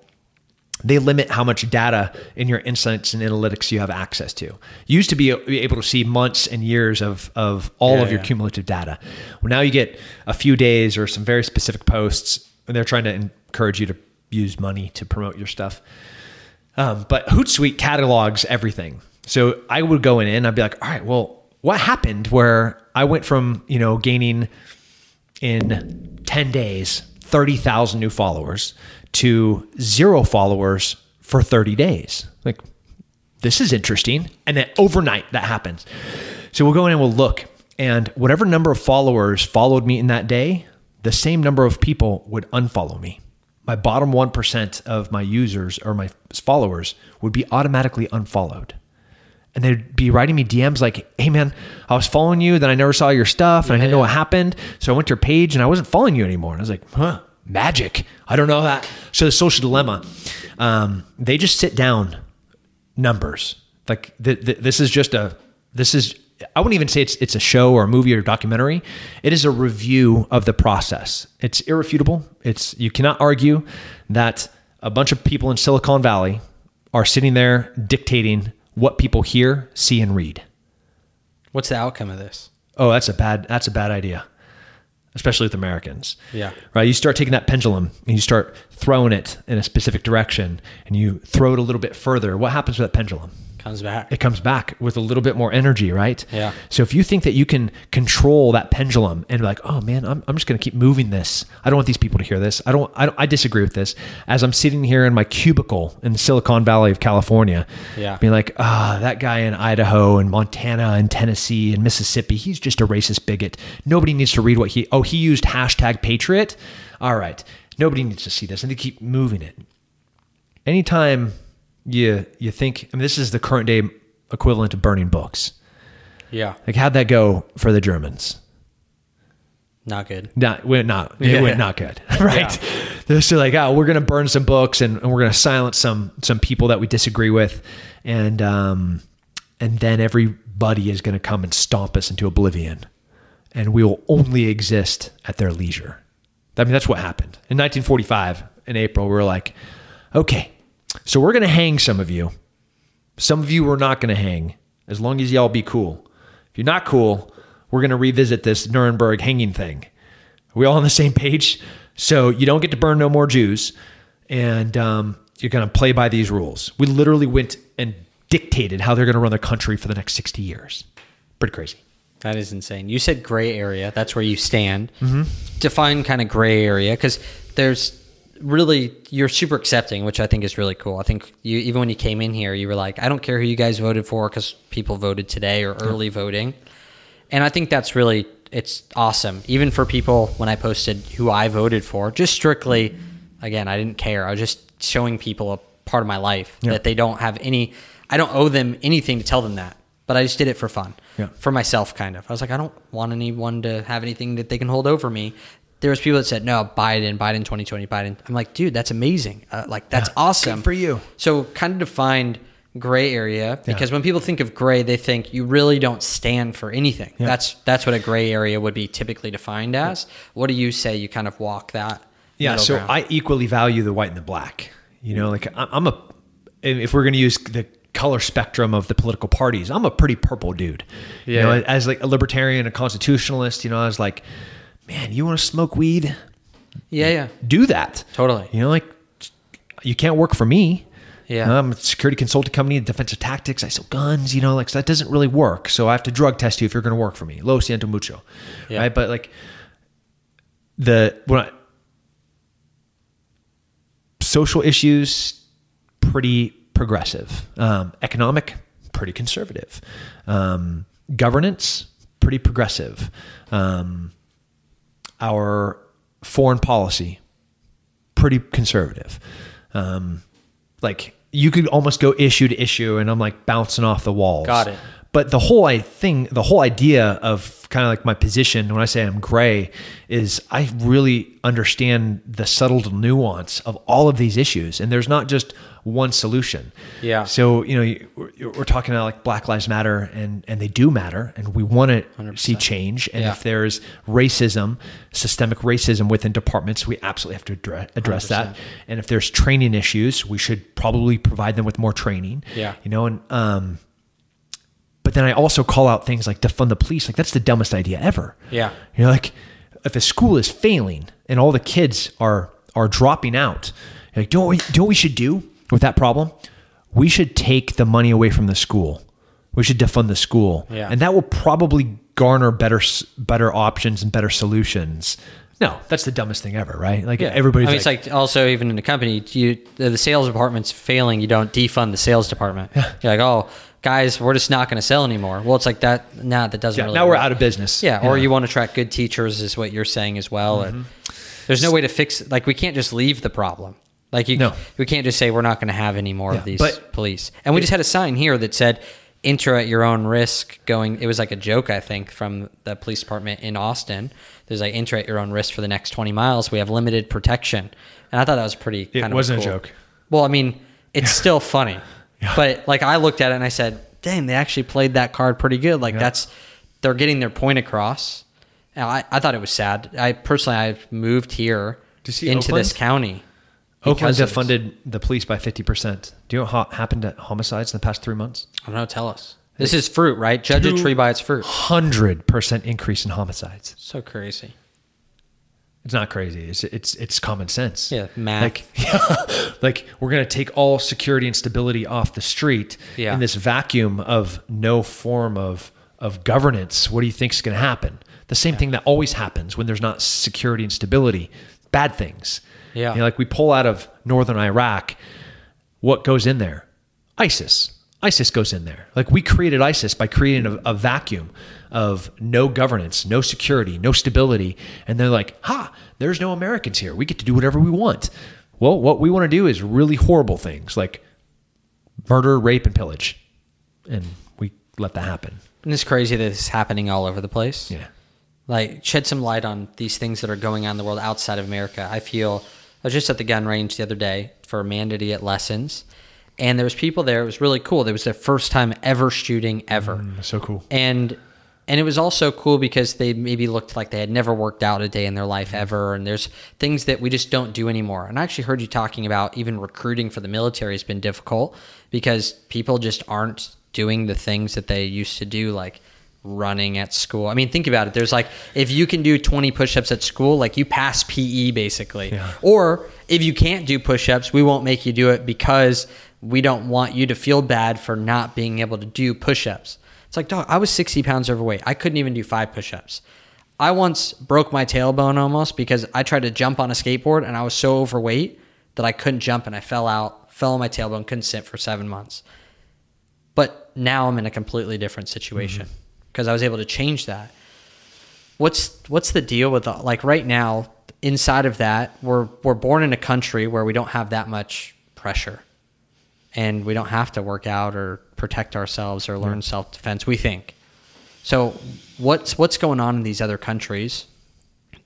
They limit how much data in your insights and analytics you have access to. You used to be able to see months and years of, of all yeah, of your yeah. cumulative data. Well, now you get a few days or some very specific posts, and they're trying to encourage you to use money to promote your stuff. Um, but Hootsuite catalogs everything. So I would go in and I'd be like, all right, well, what happened where I went from, you know, gaining in ten days, thirty thousand new followers to zero followers for thirty days. Like, this is interesting. And then overnight that happens. So we'll go in and we'll look, and whatever number of followers followed me in that day, the same number of people would unfollow me. My bottom one percent of my users or my followers would be automatically unfollowed. And they'd be writing me D Ms like, hey man, I was following you, then I never saw your stuff and yeah, I didn't know yeah. what happened. So I went to your page and I wasn't following you anymore. And I was like, huh. Magic. I don't know that. So The Social Dilemma, um, they just sit down numbers. Like th th this is just a, this is, I wouldn't even say it's, it's a show or a movie or a documentary. It is a review of the process. It's irrefutable. It's, you cannot argue that a bunch of people in Silicon Valley are sitting there dictating what people hear, see, and read. What's the outcome of this? Oh, that's a bad, that's a bad idea. Especially with Americans. Yeah. Right. You start taking that pendulum and you start throwing it in a specific direction and you throw it a little bit further. What happens with that pendulum? Comes back. It comes back with a little bit more energy, right? Yeah. So if you think that you can control that pendulum and be like, oh man, I'm, I'm just going to keep moving this. I don't want these people to hear this. I don't, I don't, I disagree with this. As I'm sitting here in my cubicle in the Silicon Valley of California, yeah. being like, ah, oh, that guy in Idaho and Montana and Tennessee and Mississippi, he's just a racist bigot. Nobody needs to read what he, oh, he used hashtag patriot. All right. Nobody needs to see this. And they keep moving it. Anytime you you think, I mean, this is the current day equivalent of burning books. Yeah. Like, how'd that go for the Germans? Not good. Not, we're not, yeah. It went not good, right? Yeah. They're still like, oh, we're going to burn some books and, and we're going to silence some some people that we disagree with. And, um, and then everybody is going to come and stomp us into oblivion. And we will only exist at their leisure. I mean, that's what happened. In nineteen forty-five, in April, we were like, okay, so we're going to hang some of you. Some of you we're not going to hang, as long as y'all be cool. If you're not cool, we're going to revisit this Nuremberg hanging thing. Are we all on the same page? So you don't get to burn no more Jews, and um, you're going to play by these rules. We literally went and dictated how they're going to run their country for the next sixty years. Pretty crazy. That is insane. You said gray area. That's where you stand. Mm-hmm. Define kind of gray area, because there's... really, you're super accepting, which I think is really cool. I think you, even when you came in here, you were like, I don't care who you guys voted for because people voted today or early yeah. voting. And I think that's really, it's awesome. Even for people, when I posted who I voted for, just strictly, again, I didn't care. I was just showing people a part of my life yeah. that they don't have any, I don't owe them anything to tell them that, but I just did it for fun, yeah. for myself, kind of. I was like, I don't want anyone to have anything that they can hold over me. There was people that said, no, Biden, Biden twenty twenty, Biden. I'm like, dude, that's amazing. Uh, like, that's yeah, awesome. Good for you. So kind of defined gray area, because yeah. when people think of gray, they think you really don't stand for anything. Yeah. That's that's what a gray area would be typically defined as. Yeah. What do you say you kind of walk that? Yeah, so ground? I equally value the white and the black. You know, like I'm a, if we're going to use the color spectrum of the political parties, I'm a pretty purple dude. Yeah. You know, yeah. as like a libertarian, a constitutionalist, you know, I was like, man, you want to smoke weed? yeah, yeah. do that. Totally. You know, like, you can't work for me. Yeah. I'm a security consulting company, defensive tactics. I sell guns, you know, like, so that doesn't really work. So I have to drug test you if you're going to work for me. Lo siento mucho. Yeah. Right. But like the, when I, social issues, pretty progressive, um, economic, pretty conservative, um, governance, pretty progressive, um, our foreign policy, pretty conservative. Um, Like you could almost go issue to issue and I'm like bouncing off the walls. Got it. But the whole I thing, the whole idea of kind of like my position when I say I'm gray is I really understand the subtle nuance of all of these issues. And there's not just one solution. Yeah. So, you know, you, we're talking about like Black Lives Matter and, and they do matter and we want to one hundred percent see change. And yeah. if there's racism, systemic racism within departments, we absolutely have to address, address that. And if there's training issues, we should probably provide them with more training. Yeah. You know, and, um, but then I also call out things like defund the police. Like that's the dumbest idea ever. Yeah. You know, like if a school is failing and all the kids are, are dropping out, like, do you know what we should do with that problem? We should take the money away from the school. We should defund the school. Yeah. And that will probably garner better, better options and better solutions. No, that's the dumbest thing ever, right? Like yeah. everybody's I mean, like, it's like also even in a company, you, the sales department's failing. You don't defund the sales department. Yeah. You're like, oh, guys, we're just not going to sell anymore. Well, it's like that. Nah, that doesn't yeah, really now work. We're out of business. Yeah, yeah. Or you want to attract good teachers is what you're saying as well. Mm-hmm. And there's no way to fix it. Like we can't just leave the problem. Like you, no. we can't just say we're not going to have any more yeah, of these but, police. And we yeah. just had a sign here that said, enter at your own risk going, it was like a joke, I think, from the police department in Austin. There's like, enter at your own risk for the next twenty miles. We have limited protection. And I thought that was pretty kind it of It wasn't cool. a joke. Well, I mean, it's yeah. still funny. Yeah. But like I looked at it and I said, dang, they actually played that card pretty good. Like yeah. that's, they're getting their point across. And I, I thought it was sad. I personally, I moved here into Oakland? This county. Oakland defunded the police by fifty percent. Do you know what happened at homicides in the past three months? I don't know. Tell us. This is fruit, right? Judge a tree by its fruit. one hundred percent increase in homicides. So crazy. It's not crazy. It's it's it's common sense. Yeah, math. Like, yeah, like we're going to take all security and stability off the street yeah. in this vacuum of no form of, of governance. What do you think is going to happen? The same yeah. thing that always happens when there's not security and stability. Bad things. Yeah, you know, like we pull out of northern Iraq, what goes in there? ISIS. ISIS goes in there. Like we created ISIS by creating a, a vacuum of no governance, no security, no stability. And they're like, ha, there's no Americans here. We get to do whatever we want. Well, what we want to do is really horrible things like murder, rape, and pillage. And we let that happen. And it's crazy that it's happening all over the place. Yeah. Like shed some light on these things that are going on in the world outside of America. I feel, I was just at the gun range the other day for Man Idiot lessons. And there was people there. It was really cool. It was their first time ever shooting ever. Mm, so cool. And and it was also cool because they maybe looked like they had never worked out a day in their life ever. And there's things that we just don't do anymore. And I actually heard you talking about even recruiting for the military has been difficult because people just aren't doing the things that they used to do, like running at school. I mean, think about it. There's like, if you can do twenty push-ups at school, like you pass P E basically. Yeah. Or if you can't do push-ups, we won't make you do it because we don't want you to feel bad for not being able to do push-ups. It's like, dog, I was sixty pounds overweight. I couldn't even do five push-ups. I once broke my tailbone almost because I tried to jump on a skateboard and I was so overweight that I couldn't jump and I fell out, fell on my tailbone, couldn't sit for seven months. But now I'm in a completely different situation because mm-hmm. I was able to change that. What's what's the deal with the, like right now inside of that, we're we're born in a country where we don't have that much pressure. And we don't have to work out or protect ourselves or learn self-defense, we think. So what's what's going on in these other countries,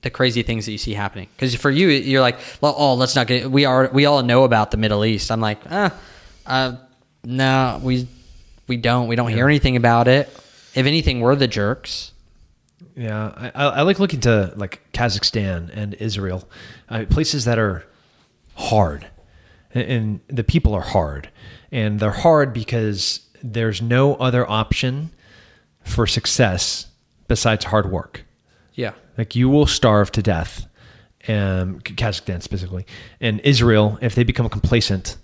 the crazy things that you see happening? Because for you, you're like, well, oh, let's not get, we are we all know about the Middle East. I'm like, ah, uh, no, we we don't. We don't yeah. hear anything about it. If anything, we're the jerks. Yeah, I, I like looking to like Kazakhstan and Israel, uh, places that are hard. And the people are hard, and they're hard because there's no other option for success besides hard work. Yeah. Like you will starve to death um, Kazakhstan specifically, and Israel, if they become complacent,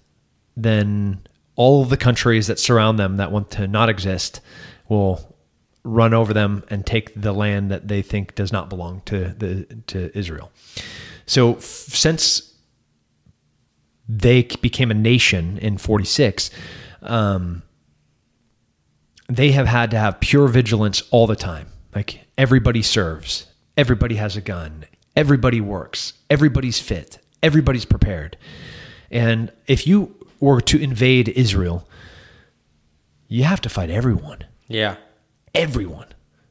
then all of the countries that surround them that want to not exist will run over them and take the land that they think does not belong to the to Israel. So f- since they became a nation in forty-six, um, they have had to have pure vigilance all the time. Like, everybody serves, everybody has a gun, everybody works, everybody's fit, everybody's prepared. And if you were to invade Israel, you have to fight everyone. Yeah. Everyone.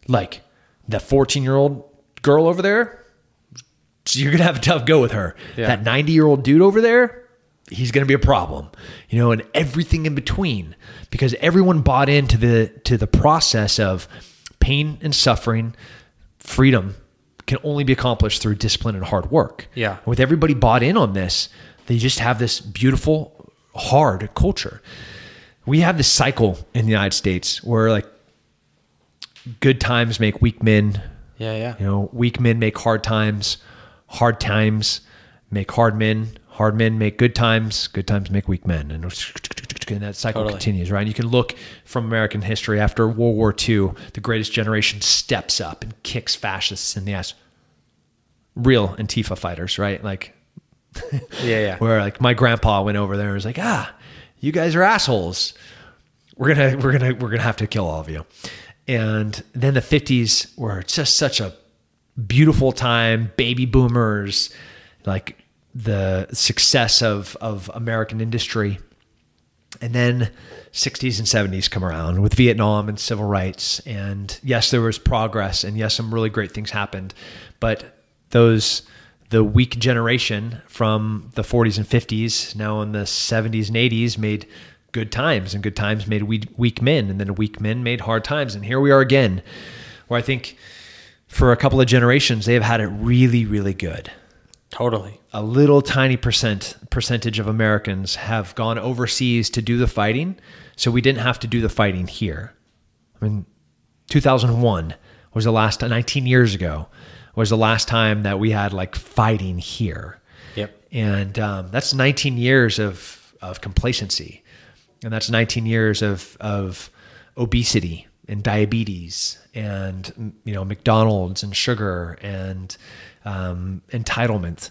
Like, the fourteen-year-old girl over there, you're going to have a tough go with her. Yeah. That ninety-year-old dude over there, he's going to be a problem, you know, and everything in between, because everyone bought into the to the process of pain and suffering. Freedom can only be accomplished through discipline and hard work. Yeah. With everybody bought in on this, they just have this beautiful, hard culture. We have this cycle in the United States where, like, good times make weak men. Yeah, yeah. You know, weak men make hard times. Hard times make hard men. Hard men make good times. Good times make weak men. And, and that cycle totally. continues, right? And you can look from American history. After World War Two, the greatest generation steps up and kicks fascists in the ass. Real Antifa fighters, right? Like, yeah, yeah. Where, like, my grandpa went over there and was like, ah, you guys are assholes. We're gonna, we're gonna, we're gonna have to kill all of you. And then the fifties were just such a beautiful time. Baby boomers, like the success of, of American industry. And then sixties and seventies come around with Vietnam and civil rights. And yes, there was progress. And yes, some really great things happened. But those, the weak generation from the forties and fifties, now in the seventies and eighties, made good times, and good times made weak men, and then weak men made hard times. And here we are again, where I think for a couple of generations, they've had it really, really good. Totally. A little tiny percent percentage of Americans have gone overseas to do the fighting. So we didn't have to do the fighting here. I mean, two thousand one was the last, nineteen years ago was the last time that we had, like, fighting here. Yep. And um, that's nineteen years of, of complacency. And that's nineteen years of of obesity and diabetes and, you know, McDonald's and sugar and um, entitlement.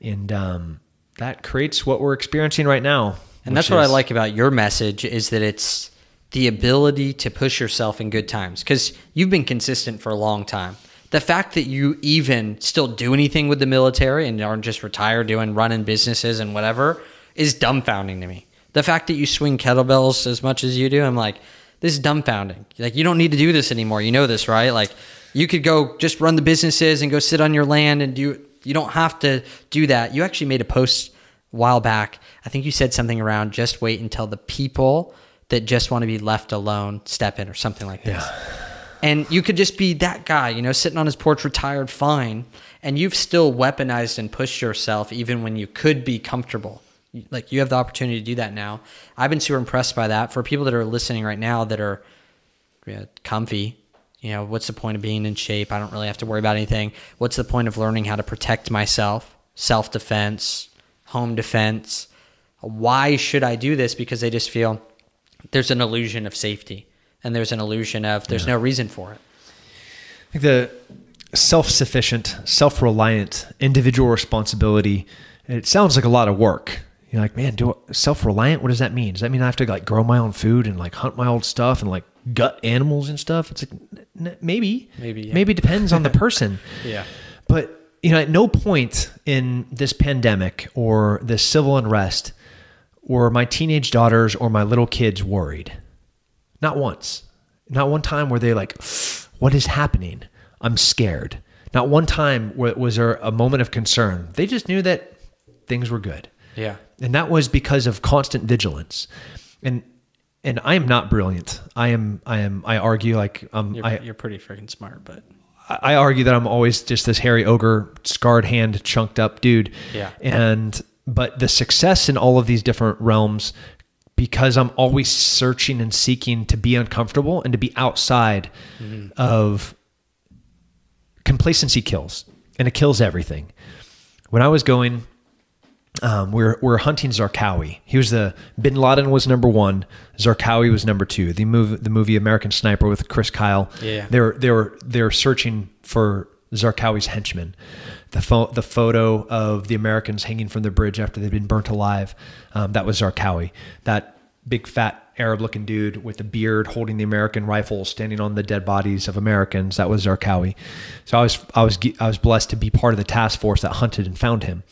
And um, that creates what we're experiencing right now. And that's what I like about your message, is that it's the ability to push yourself in good times, because you've been consistent for a long time. The fact that you even still do anything with the military and aren't just retired doing running businesses and whatever is dumbfounding to me. The fact that you swing kettlebells as much as you do, I'm like, this is dumbfounding. Like, you don't need to do this anymore. You know this, right? Like, you could go just run the businesses and go sit on your land and do, you don't have to do that. You actually made a post a while back. I think you said something around, just wait until the people that just want to be left alone step in, or something like this. Yeah. And you could just be that guy, you know, sitting on his porch, retired, fine. And you've still weaponized and pushed yourself even when you could be comfortable. Like, you have the opportunity to do that now. I've been super impressed by that. For people that are listening right now that are, you know, comfy, you know, what's the point of being in shape? I don't really have to worry about anything. What's the point of learning how to protect myself? Self-defense, home defense. Why should I do this? Because they just feel there's an illusion of safety, and there's an illusion of there's yeah. no reason for it. I think the self-sufficient, self-reliant, individual responsibility, it sounds like a lot of work. You're like, man, do I, self-reliant? What does that mean? Does that mean I have to, like, grow my own food and, like, hunt my own stuff and, like, gut animals and stuff? It's like, n- maybe, maybe, yeah. maybe depends on the person. Yeah. But, you know, at no point in this pandemic or this civil unrest were my teenage daughters or my little kids worried. Not once, not one time were they like, what is happening? I'm scared. Not one time was there a moment of concern. They just knew that things were good. Yeah. And that was because of constant vigilance. And and I am not brilliant. I am I am I argue like um you're, I, you're pretty freaking smart, but I, I argue that I'm always just this hairy ogre, scarred hand, chunked up dude. Yeah. And but the success in all of these different realms, because I'm always searching and seeking to be uncomfortable and to be outside mm-hmm. of complacency kills, and it kills everything. when I was going, um, we were, we were hunting Zarqawi. He was the, Bin Laden was number one. Zarqawi was number two. The movie, the movie American Sniper with Chris Kyle. Yeah. They were, they were, they were searching for Zarqawi's henchmen. The, fo the photo of the Americans hanging from the bridge after they'd been burnt alive. Um, that was Zarqawi. That big fat Arab looking dude with a beard holding the American rifle, standing on the dead bodies of Americans. That was Zarqawi. So I was, I was, I was blessed to be part of the task force that hunted and found him.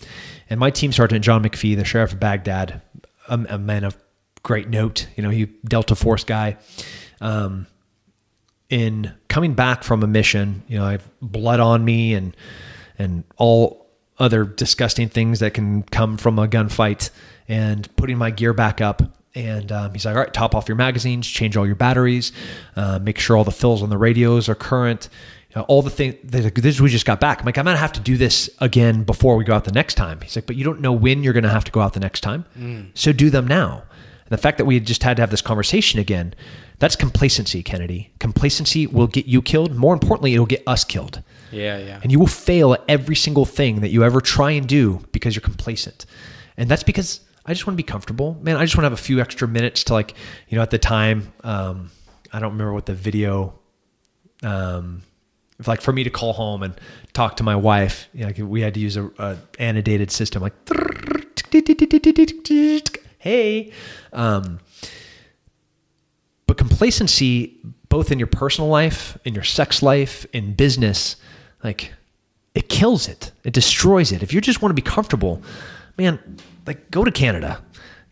And my team sergeant, John McPhee, the sheriff of Baghdad, a, a man of great note, you know, he Delta Force guy, um, in coming back from a mission, you know, I have blood on me and, and all other disgusting things that can come from a gunfight, and putting my gear back up. And um, he's like, all right, top off your magazines, change all your batteries, uh, make sure all the fills on the radios are current. You know, all the things, like, this is, we just got back. I'm like, I'm going to have to do this again before we go out the next time. He's like, but you don't know when you're going to have to go out the next time. Mm. So do them now. And the fact that we just had to have this conversation again, that's complacency, Kennedy. Complacency will get you killed. More importantly, it'll get us killed. Yeah, yeah. And you will fail at every single thing that you ever try and do because you're complacent. And that's because I just want to be comfortable, man. I just want to have a few extra minutes to, like, you know, at the time, um, I don't remember what the video, um, like for me to call home and talk to my wife, you know, we had to use a, a annotated system, like, hey, um, but complacency, both in your personal life, in your sex life, in business, like it kills it. It destroys it. If you just want to be comfortable, man, like go to Canada,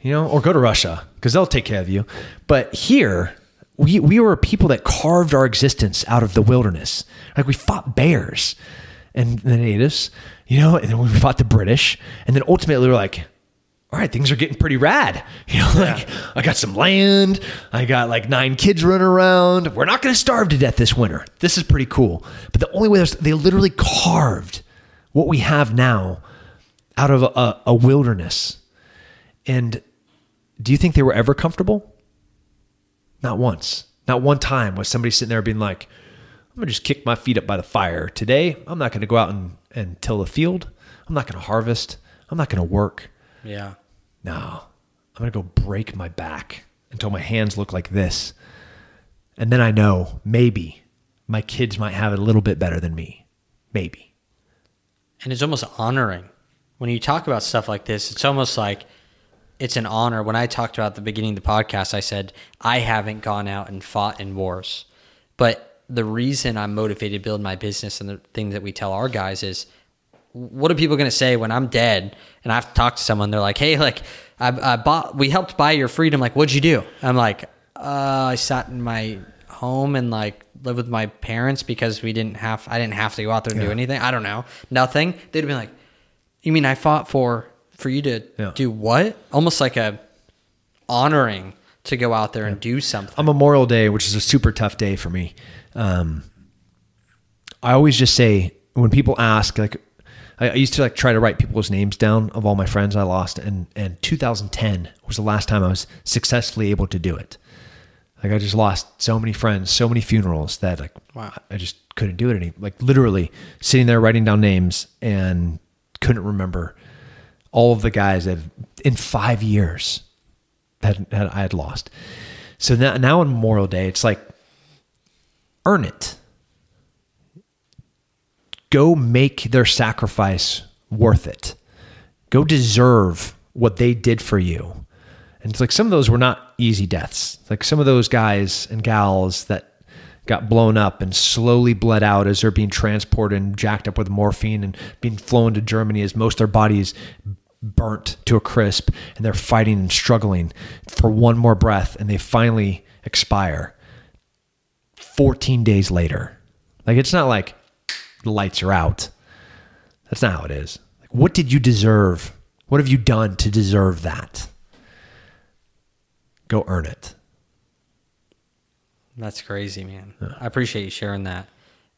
you know, or go to Russia, because they'll take care of you. But here, we, we were a people that carved our existence out of the wilderness. Like we fought bears and the natives, you know, and then we fought the British. And then ultimately we were like, all right, things are getting pretty rad. You know, like yeah. I got some land. I got like nine kids running around. We're not going to starve to death this winter. This is pretty cool. But the only way was, they literally carved what we have now out of a, a wilderness. And do you think they were ever comfortable? Not once. Not one time was somebody sitting there being like, I'm going to just kick my feet up by the fire today. I'm not going to go out and, and till the field. I'm not going to harvest. I'm not going to work. Yeah. No, I'm going to go break my back until my hands look like this. And then I know maybe my kids might have it a little bit better than me. Maybe. And it's almost honoring. When you talk about stuff like this, it's almost like it's an honor. When I talked about at the beginning of the podcast, I said, I haven't gone out and fought in wars. But the reason I'm motivated to build my business and the thing that we tell our guys is, what are people going to say when I'm dead and I have to talk to someone? They're like, hey, like I, I bought, we helped buy your freedom. Like, what'd you do? I'm like, uh, I sat in my home and like lived with my parents because we didn't have, I didn't have to go out there and yeah. do anything. I don't know. Nothing. They'd be like, you mean I fought for, for you to yeah. do what? Almost like a honoring to go out there yeah. and do something. On Memorial Day, which is a super tough day for me. Um, I always just say, when people ask, like I, I used to like try to write people's names down of all my friends I lost. And, and two thousand ten was the last time I was successfully able to do it. Like I just lost so many friends, so many funerals that like, wow. I just couldn't do it any, like literally sitting there writing down names and couldn't remember all of the guys that in five years that, that I had lost. So now, now on Memorial Day, it's like, earn it. Go make their sacrifice worth it. Go deserve what they did for you. And it's like, some of those were not easy deaths. Like some of those guys and gals that got blown up and slowly bled out as they're being transported and jacked up with morphine and being flown to Germany as most of their bodies burnt to a crisp, and they're fighting and struggling for one more breath, and they finally expire fourteen days later. Like, it's not like the lights are out. That's not how it is. Like, what did you deserve? What have you done to deserve that? Go earn it. That's crazy, man. Yeah. I appreciate you sharing that.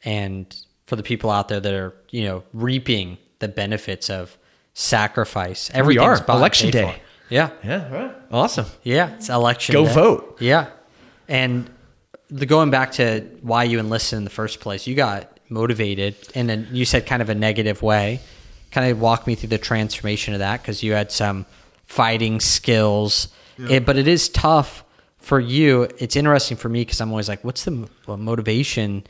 And for the people out there that are, you know, reaping the benefits of sacrifice. Every election day. For. Yeah. Yeah. Right. Awesome. Yeah. It's election Go day. Go vote. Yeah. And the going back to why you enlisted in the first place, you got motivated, and then you said kind of a negative way, kind of walk me through the transformation of that, because you had some fighting skills, yeah. it, but it is tough for you. It's interesting for me because I'm always like, what's the what motivation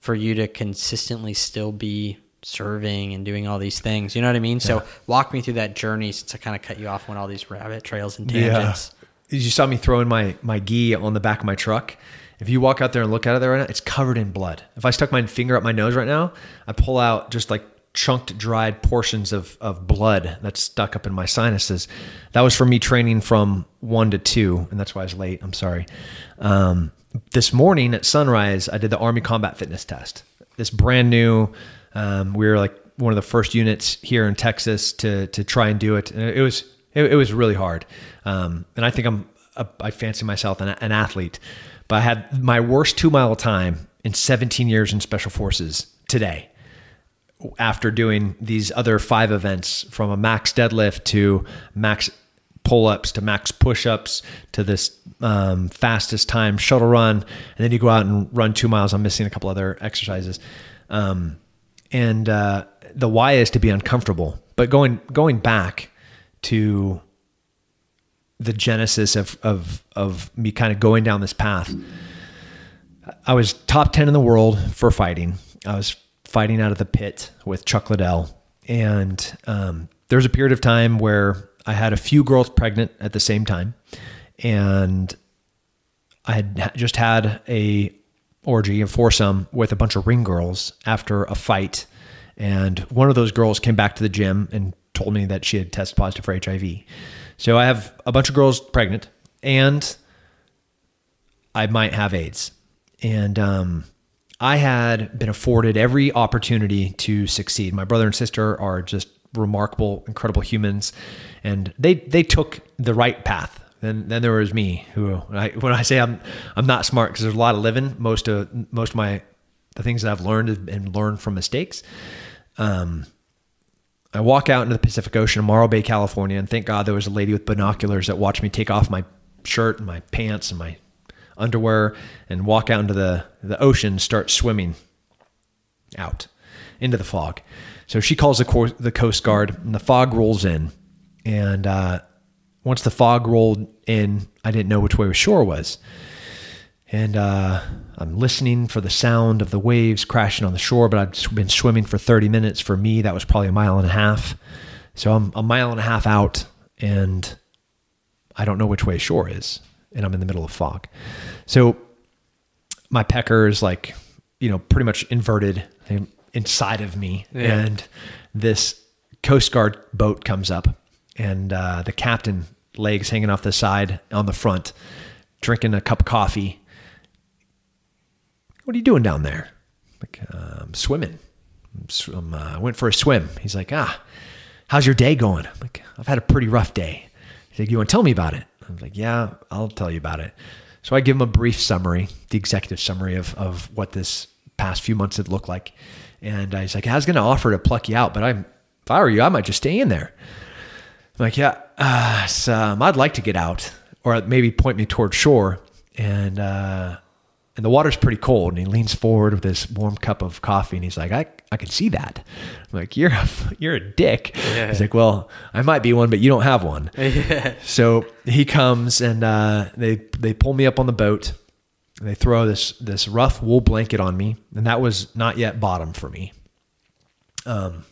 for you to consistently still be serving and doing all these things? You know what I mean? Yeah. So walk me through that journey, since I kind of cut you off on all these rabbit trails and tangents. Yeah. You saw me throwing my, my gi on the back of my truck. If you walk out there and look at it there right now, it's covered in blood. If I stuck my finger up my nose right now, I pull out just like chunked, dried portions of, of blood that's stuck up in my sinuses. That was for me training from one to two, and that's why I was late. I'm sorry. Um, this morning at sunrise, I did the Army Combat Fitness Test. This brand new, um, we were like one of the first units here in Texas to to try and do it. And it was it, it was really hard, um, and I think I'm a, I fancy myself an, an athlete. But I had my worst two mile time in seventeen years in special forces today, after doing these other five events, from a max deadlift to max pull-ups to max push-ups to this um, fastest time shuttle run. And then you go out and run two miles. I'm missing a couple other exercises. Um, and uh, the why is to be uncomfortable. But going, going back to the genesis of, of, of me kind of going down this path, I was top ten in the world for fighting. I was fighting out of the pit with Chuck Liddell. And um, there was a period of time where I had a few girls pregnant at the same time. And I had just had a orgy, a foursome with a bunch of ring girls after a fight. And one of those girls came back to the gym and told me that she had tested positive for H I V. So I have a bunch of girls pregnant, and I might have AIDS. And um, I had been afforded every opportunity to succeed. My brother and sister are just remarkable, incredible humans, and they they took the right path. Then then there was me, who I, when I say I'm I'm not smart, because there's a lot of living. Most of most of my the things that I've learned and learned from mistakes. Um, I walk out into the Pacific Ocean in Morro Bay, California, and thank God there was a lady with binoculars that watched me take off my shirt and my pants and my underwear and walk out into the, the ocean, start swimming out into the fog. So she calls the, co the Coast Guard, and the fog rolls in. And uh, once the fog rolled in, I didn't know which way the shore was. And uh, I'm listening for the sound of the waves crashing on the shore, but I've been swimming for thirty minutes. For me, that was probably a mile and a half. So I'm a mile and a half out, and I don't know which way shore is, and I'm in the middle of fog. So my pecker is like, you know, pretty much inverted inside of me. Yeah. And this Coast Guard boat comes up, and uh, the captain, legs hanging off the side on the front, drinking a cup of coffee. What are you doing down there? Like, uh, I'm swimming. I'm, uh, I went for a swim. He's like, ah, how's your day going? I'm like, I've had a pretty rough day. He's like, you want to tell me about it? I'm like, yeah, I'll tell you about it. So I give him a brief summary, the executive summary of, of what this past few months had looked like. And he's like, I was going to offer to pluck you out, but I'm, if I were you, I might just stay in there. I'm like, yeah, uh, so, um, I'd like to get out, or maybe point me toward shore. And, uh, And the water's pretty cold, and he leans forward with this warm cup of coffee, and he's like, I, I can see that. I'm like, you're a, you're a dick. Yeah. He's like, well, I might be one, but you don't have one. Yeah. So he comes, and uh, they they pull me up on the boat, and they throw this this rough wool blanket on me, and that was not yet bottom for me. Um,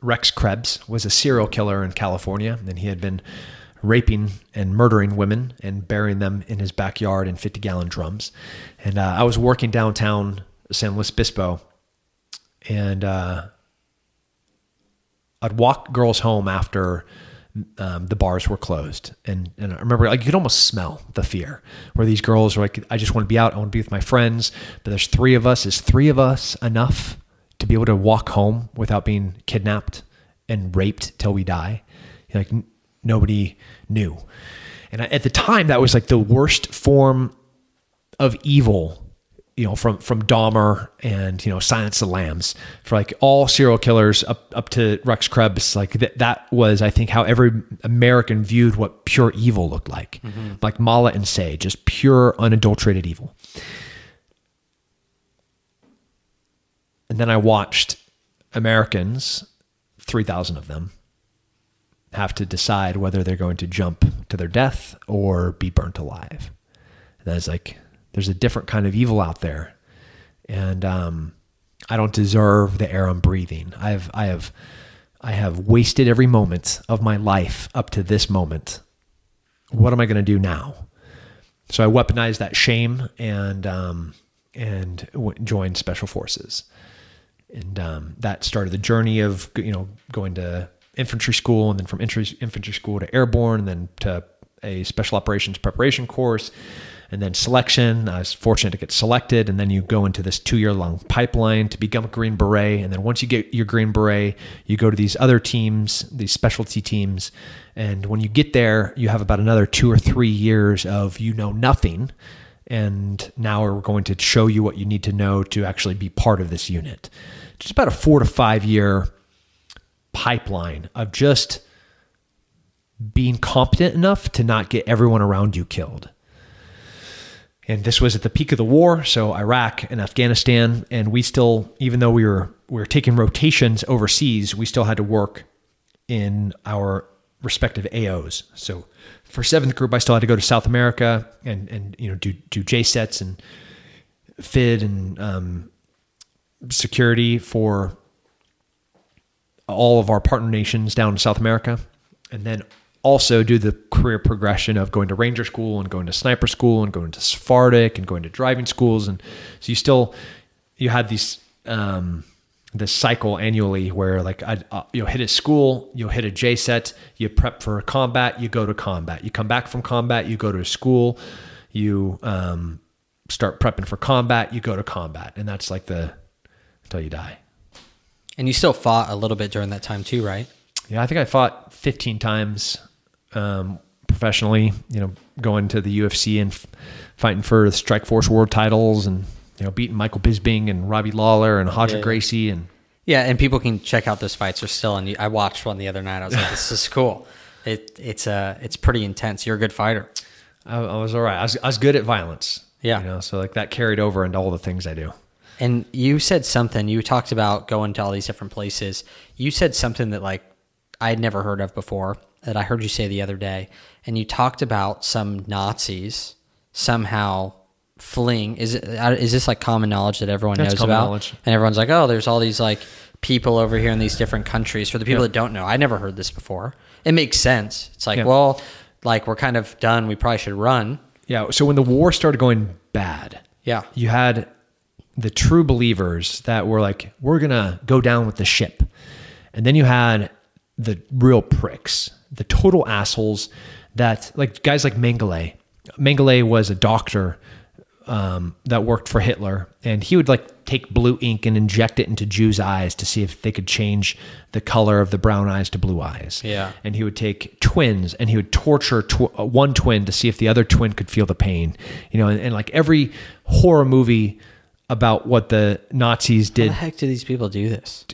Rex Krebs was a serial killer in California, and he had been raping and murdering women and burying them in his backyard in fifty gallon drums. And uh, I was working downtown San Luis Obispo, and uh, I'd walk girls home after um, the bars were closed. And, and I remember, like, you could almost smell the fear, where these girls were like, I just want to be out. I want to be with my friends, but there's three of us. Is three of us enough to be able to walk home without being kidnapped and raped till we die? You're like, nobody knew. And at the time, that was like the worst form of evil, you know, from, from Dahmer and, you know, Silence of the Lambs, for like all serial killers up, up to Rex Krebs. Like that, that was, I think, how every American viewed what pure evil looked like, mm-hmm. like Mala and Say, just pure unadulterated evil. And then I watched Americans three thousand of them have to decide whether they're going to jump to their death or be burnt alive. And that's like, there's a different kind of evil out there. And um, I don't deserve the air I'm breathing. I've, I have, I have wasted every moment of my life up to this moment. What am I going to do now? So I weaponized that shame and, um, and joined special forces. And um, that started the journey of, you know, going to infantry school, and then from infantry school to airborne, and then to a special operations preparation course, and then selection. I was fortunate to get selected. And then you go into this two year long pipeline to become a Green Beret. And then once you get your Green Beret, you go to these other teams, these specialty teams. And when you get there, you have about another two or three years of, you know, nothing. And now we're going to show you what you need to know to actually be part of this unit. Just about a four to five year pipeline of just being competent enough to not get everyone around you killed. And this was at the peak of the war. So Iraq and Afghanistan, and we still, even though we were, we were taking rotations overseas, we still had to work in our respective A Os. So for seventh group, I still had to go to South America and, and, you know, do, do J sets and F I D and, um, security for all of our partner nations down in South America. And then also do the career progression of going to Ranger school and going to sniper school and going to Sephardic and going to driving schools. And so you still, you had these, um, this cycle annually where like I'd, uh, you'll hit a school, you'll hit a J set, you prep for a combat, you go to combat, you come back from combat, you go to a school, you, um, start prepping for combat, you go to combat. And that's like the, until you die. And you still fought a little bit during that time too, right? Yeah, I think I fought fifteen times um, professionally, you know, going to the U F C and fighting for the Strikeforce world titles and, you know, beating Michael Bisping and Robbie Lawler and Roger Gracie. And yeah, and people can check out those fights. They're still on. I watched one the other night. I was like, this is cool. It, it's, uh, it's pretty intense. You're a good fighter. I, I was all right. I was, I was good at violence. Yeah. You know, so like that carried over into all the things I do. And you said something, you talked about going to all these different places. You said something that like I had never heard of before that I heard you say the other day. And you talked about some Nazis somehow fleeing. Is it, is this like common knowledge that everyone That's knows about? Knowledge. And everyone's like, oh, there's all these like people over here in these different countries. For the people yep. that don't know, I never heard this before. It makes sense. It's like, yep. well, like we're kind of done. We probably should run. Yeah. So when the war started going bad, yeah, you had the true believers that were like, we're going to go down with the ship. And then you had the real pricks, the total assholes that like guys like Mengele. Mengele was a doctor um, that worked for Hitler, and he would like take blue ink and inject it into Jews' eyes to see if they could change the color of the brown eyes to blue eyes. Yeah. And he would take twins and he would torture tw one twin to see if the other twin could feel the pain, you know, and, and like every horror movie about what the Nazis did. How the heck do these people do this?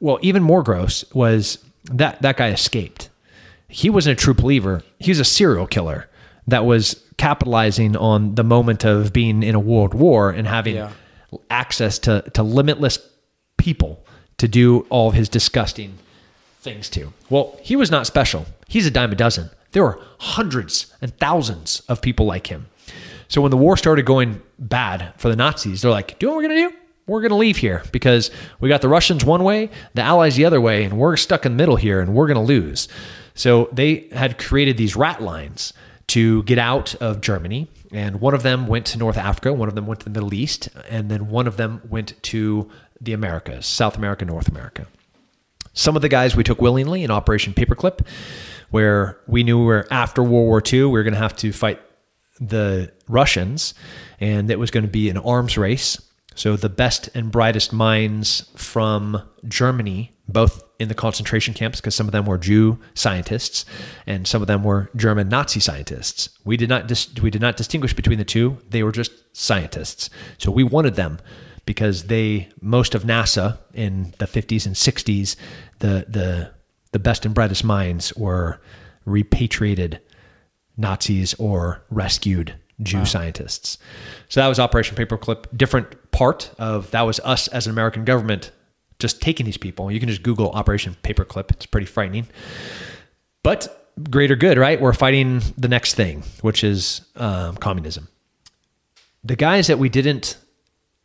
Well, even more gross was that that guy escaped. He wasn't a true believer. He was a serial killer that was capitalizing on the moment of being in a world war and having yeah. access to, to limitless people to do all of his disgusting things to. Well, he was not special. He's a dime a dozen. There were hundreds and thousands of people like him. So when the war started going bad for the Nazis, they're like, do you know what we're going to do? We're going to leave here because we got the Russians one way, the Allies the other way, and we're stuck in the middle here and we're going to lose. So they had created these rat lines to get out of Germany. And one of them went to North Africa. One of them went to the Middle East. And then one of them went to the Americas, South America, North America. Some of the guys we took willingly in Operation Paperclip, where we knew we were after World War Two, we were going to have to fight the Russians, and it was going to be an arms race. So the best and brightest minds from Germany, both in the concentration camps, because some of them were Jew scientists and some of them were German Nazi scientists. We did not dis we did not distinguish between the two. They were just scientists. So we wanted them because they, most of NASA in the fifties and sixties, the the the best and brightest minds were repatriated Nazis or rescued Jew wow. scientists. So that was Operation Paperclip. Different part of that was us as an American government just taking these people. You can just Google Operation Paperclip. It's pretty frightening. But greater good, right? We're fighting the next thing, which is um, communism. The guys that we didn't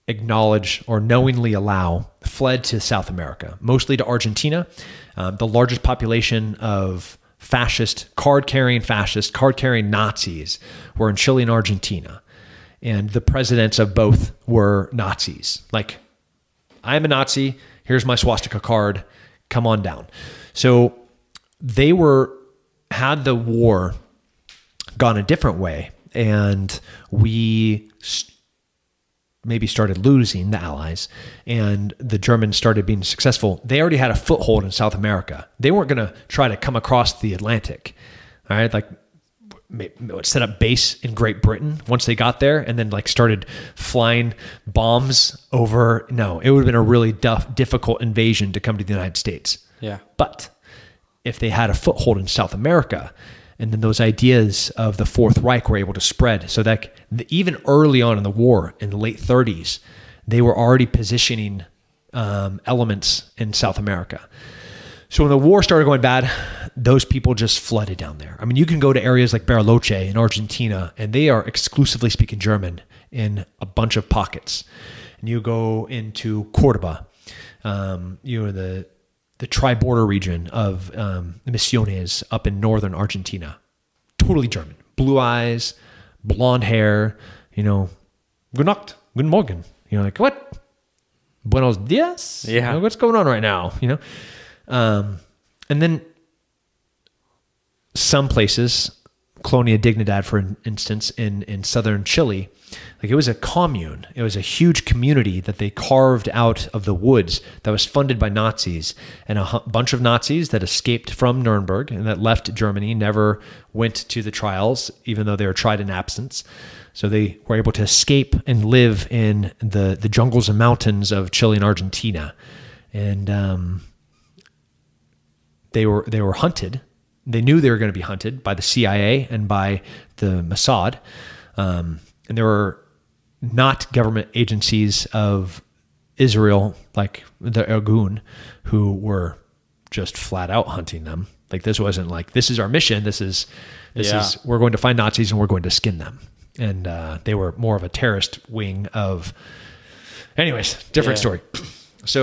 acknowledge or knowingly allow fled to South America, mostly to Argentina, um, the largest population of fascist, card-carrying fascists, card-carrying Nazis were in Chile and Argentina. And the presidents of both were Nazis. Like, I'm a Nazi. Here's my swastika card. Come on down. So they were, had the war gone a different way, and we st maybe started losing the Allies, and the Germans started being successful, they already had a foothold in South America. They weren't going to try to come across the Atlantic. All right, like, set up base in Great Britain once they got there, and then like started flying bombs over. No, it would have been a really duff, difficult invasion to come to the United States. Yeah. But if they had a foothold in South America, and then those ideas of the Fourth Reich were able to spread, so that even early on in the war, in the late thirties, they were already positioning um, elements in South America. So when the war started going bad, those people just flooded down there. I mean, you can go to areas like Bariloche in Argentina, and they are exclusively speaking German in a bunch of pockets. And you go into Cordoba, um, you know, the the tri-border region of um, Misiones up in northern Argentina, totally German. Blue eyes, blonde hair, you know, good night, good morgen. You know, like, what? Buenos dias? Yeah. You know, what's going on right now, you know? Um, and then some places, Colonia Dignidad, for instance, in, in southern Chile, like it was a commune. It was a huge community that they carved out of the woods that was funded by Nazis, and a bunch of Nazis that escaped from Nuremberg and that left Germany, never went to the trials, even though they were tried in absence. So they were able to escape and live in the, the jungles and mountains of Chile and Argentina. And, um, They were they were hunted. They knew they were going to be hunted by the C I A and by the Mossad. Um, and there were not government agencies of Israel, like the Irgun, who were just flat out hunting them. Like, this wasn't like, this is our mission. This is this yeah. is we're going to find Nazis and we're going to skin them. And uh, they were more of a terrorist wing of. Anyways, different yeah. story. So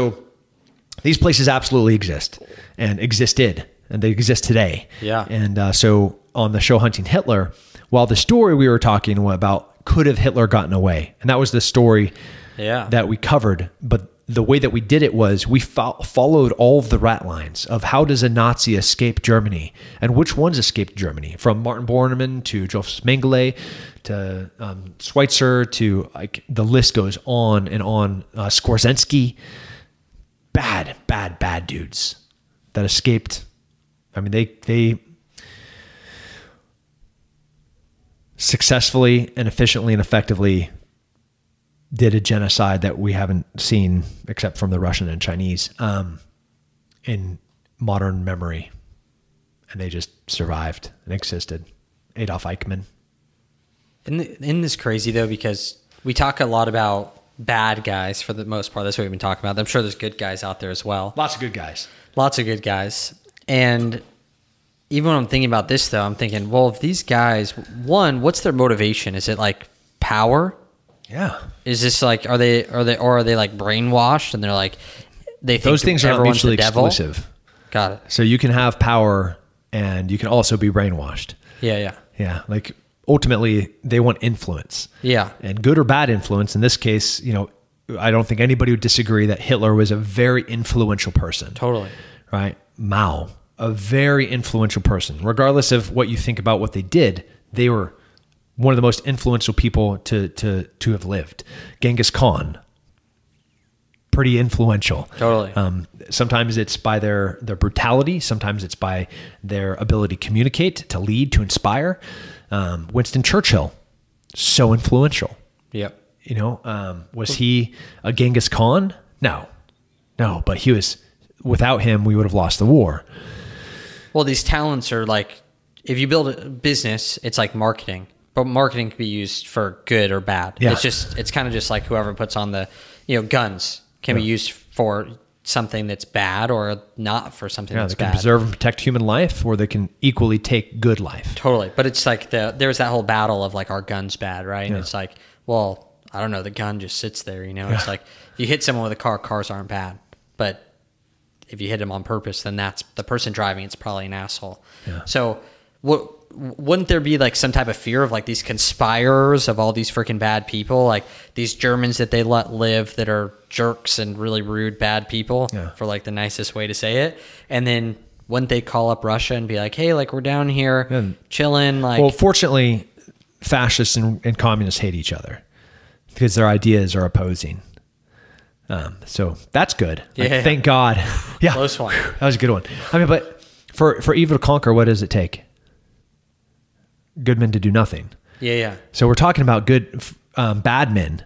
these places absolutely exist and existed, and they exist today. Yeah. And uh, so on the show Hunting Hitler, while the story we were talking about could have Hitler gotten away, and that was the story yeah. that we covered, but the way that we did it was we fo followed all of the rat lines of how does a Nazi escape Germany and which ones escaped Germany, from Martin Bornemann to Joseph Mengele to um, Schweitzer to, like, the list goes on and on. Uh, Skorzensky. Bad, bad, bad dudes that escaped. I mean, they they successfully and efficiently and effectively did a genocide that we haven't seen except from the Russian and Chinese um, in modern memory. And they just survived and existed. Adolf Eichmann. Isn't, isn't this crazy, though? Because we talk a lot about bad guys for the most part. That's what we've been talking about. I'm sure there's good guys out there as well. Lots of good guys. Lots of good guys. And even when I'm thinking about this, though, I'm thinking, well, if these guys, one, what's their motivation? Is it like power? Yeah. Is this like, are they, are they, or are they like brainwashed and they're like, they think those things are mutually exclusive. Got it. So you can have power and you can also be brainwashed. Yeah. Yeah. Yeah. Like, ultimately, they want influence. Yeah. And good or bad influence. In this case, you know, I don't think anybody would disagree that Hitler was a very influential person. Totally. Right? Mao, a very influential person. Regardless of what you think about what they did, they were one of the most influential people to, to, to have lived. Genghis Khan, pretty influential. Totally. Um, sometimes it's by their, their brutality. Sometimes it's by their ability to communicate, to lead, to inspire. Um, Winston Churchill, so influential. Yep. You know, um, was he a Genghis Khan? No, no, but he was, without him, we would have lost the war. Well, these talents are like, if you build a business, it's like marketing, but marketing can be used for good or bad. Yeah. It's just, it's kind of just like whoever puts on the, you know, guns can yeah. be used for something that's bad or not for something yeah, that's bad. They can preserve and protect human life, or they can equally take good life. Totally. But it's like the, there's that whole battle of like, our gun's bad, right? Yeah. And it's like, well, I don't know, the gun just sits there, you know? Yeah. It's like, if you hit someone with a car, cars aren't bad. But if you hit them on purpose, then that's the person driving, it's probably an asshole. Yeah. So what, wouldn't there be like some type of fear of like these conspirers of all these freaking bad people, like these Germans that they let live that are jerks and really rude, bad people yeah. for like the nicest way to say it. And then wouldn't they call up Russia and be like, hey, like we're down here yeah. chilling. Like, well, fortunately fascists and, and communists hate each other because their ideas are opposing. Um, so that's good. Yeah. Like, thank God. Yeah. Close one. That was a good one. I mean, but for, for evil to conquer, what does it take? Good men to do nothing. Yeah, yeah. So we're talking about good, um, bad men,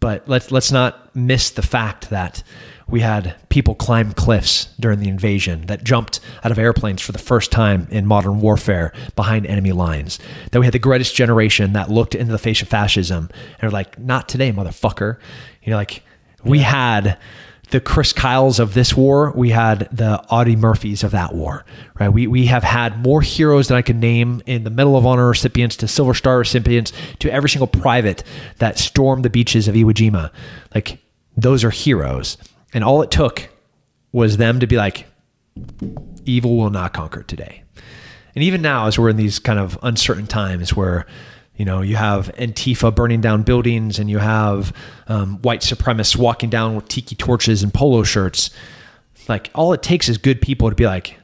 but let's let's not miss the fact that we had people climb cliffs during the invasion, that jumped out of airplanes for the first time in modern warfare behind enemy lines. That we had the greatest generation that looked into the face of fascism and were like, "Not today, motherfucker!" You know, like we yeah. had the Chris Kyles of this war, we had the Audie Murphys of that war, right? We, we have had more heroes than I could name, in the Medal of Honor recipients to Silver Star recipients to every single private that stormed the beaches of Iwo Jima. Like, those are heroes. And all it took was them to be like, evil will not conquer today. And even now, as we're in these kind of uncertain times where, you know, you have Antifa burning down buildings, and you have um, white supremacists walking down with tiki torches and polo shirts. Like, all it takes is good people to be like,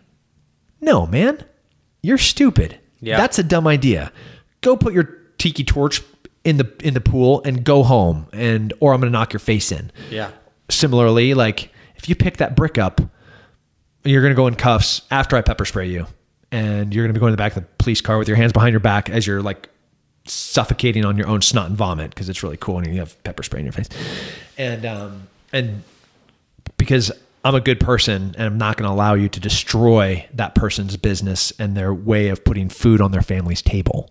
no, man, you're stupid. Yeah. That's a dumb idea. Go put your tiki torch in the in the pool and go home, and or I'm going to knock your face in. Yeah. Similarly, like, if you pick that brick up, you're going to go in cuffs after I pepper spray you. And you're going to be going to the back of the police car with your hands behind your back as you're like, suffocating on your own snot and vomit, because it's really cool and you have pepper spray in your face. And um, and because I'm a good person and I'm not going to allow you to destroy that person's business and their way of putting food on their family's table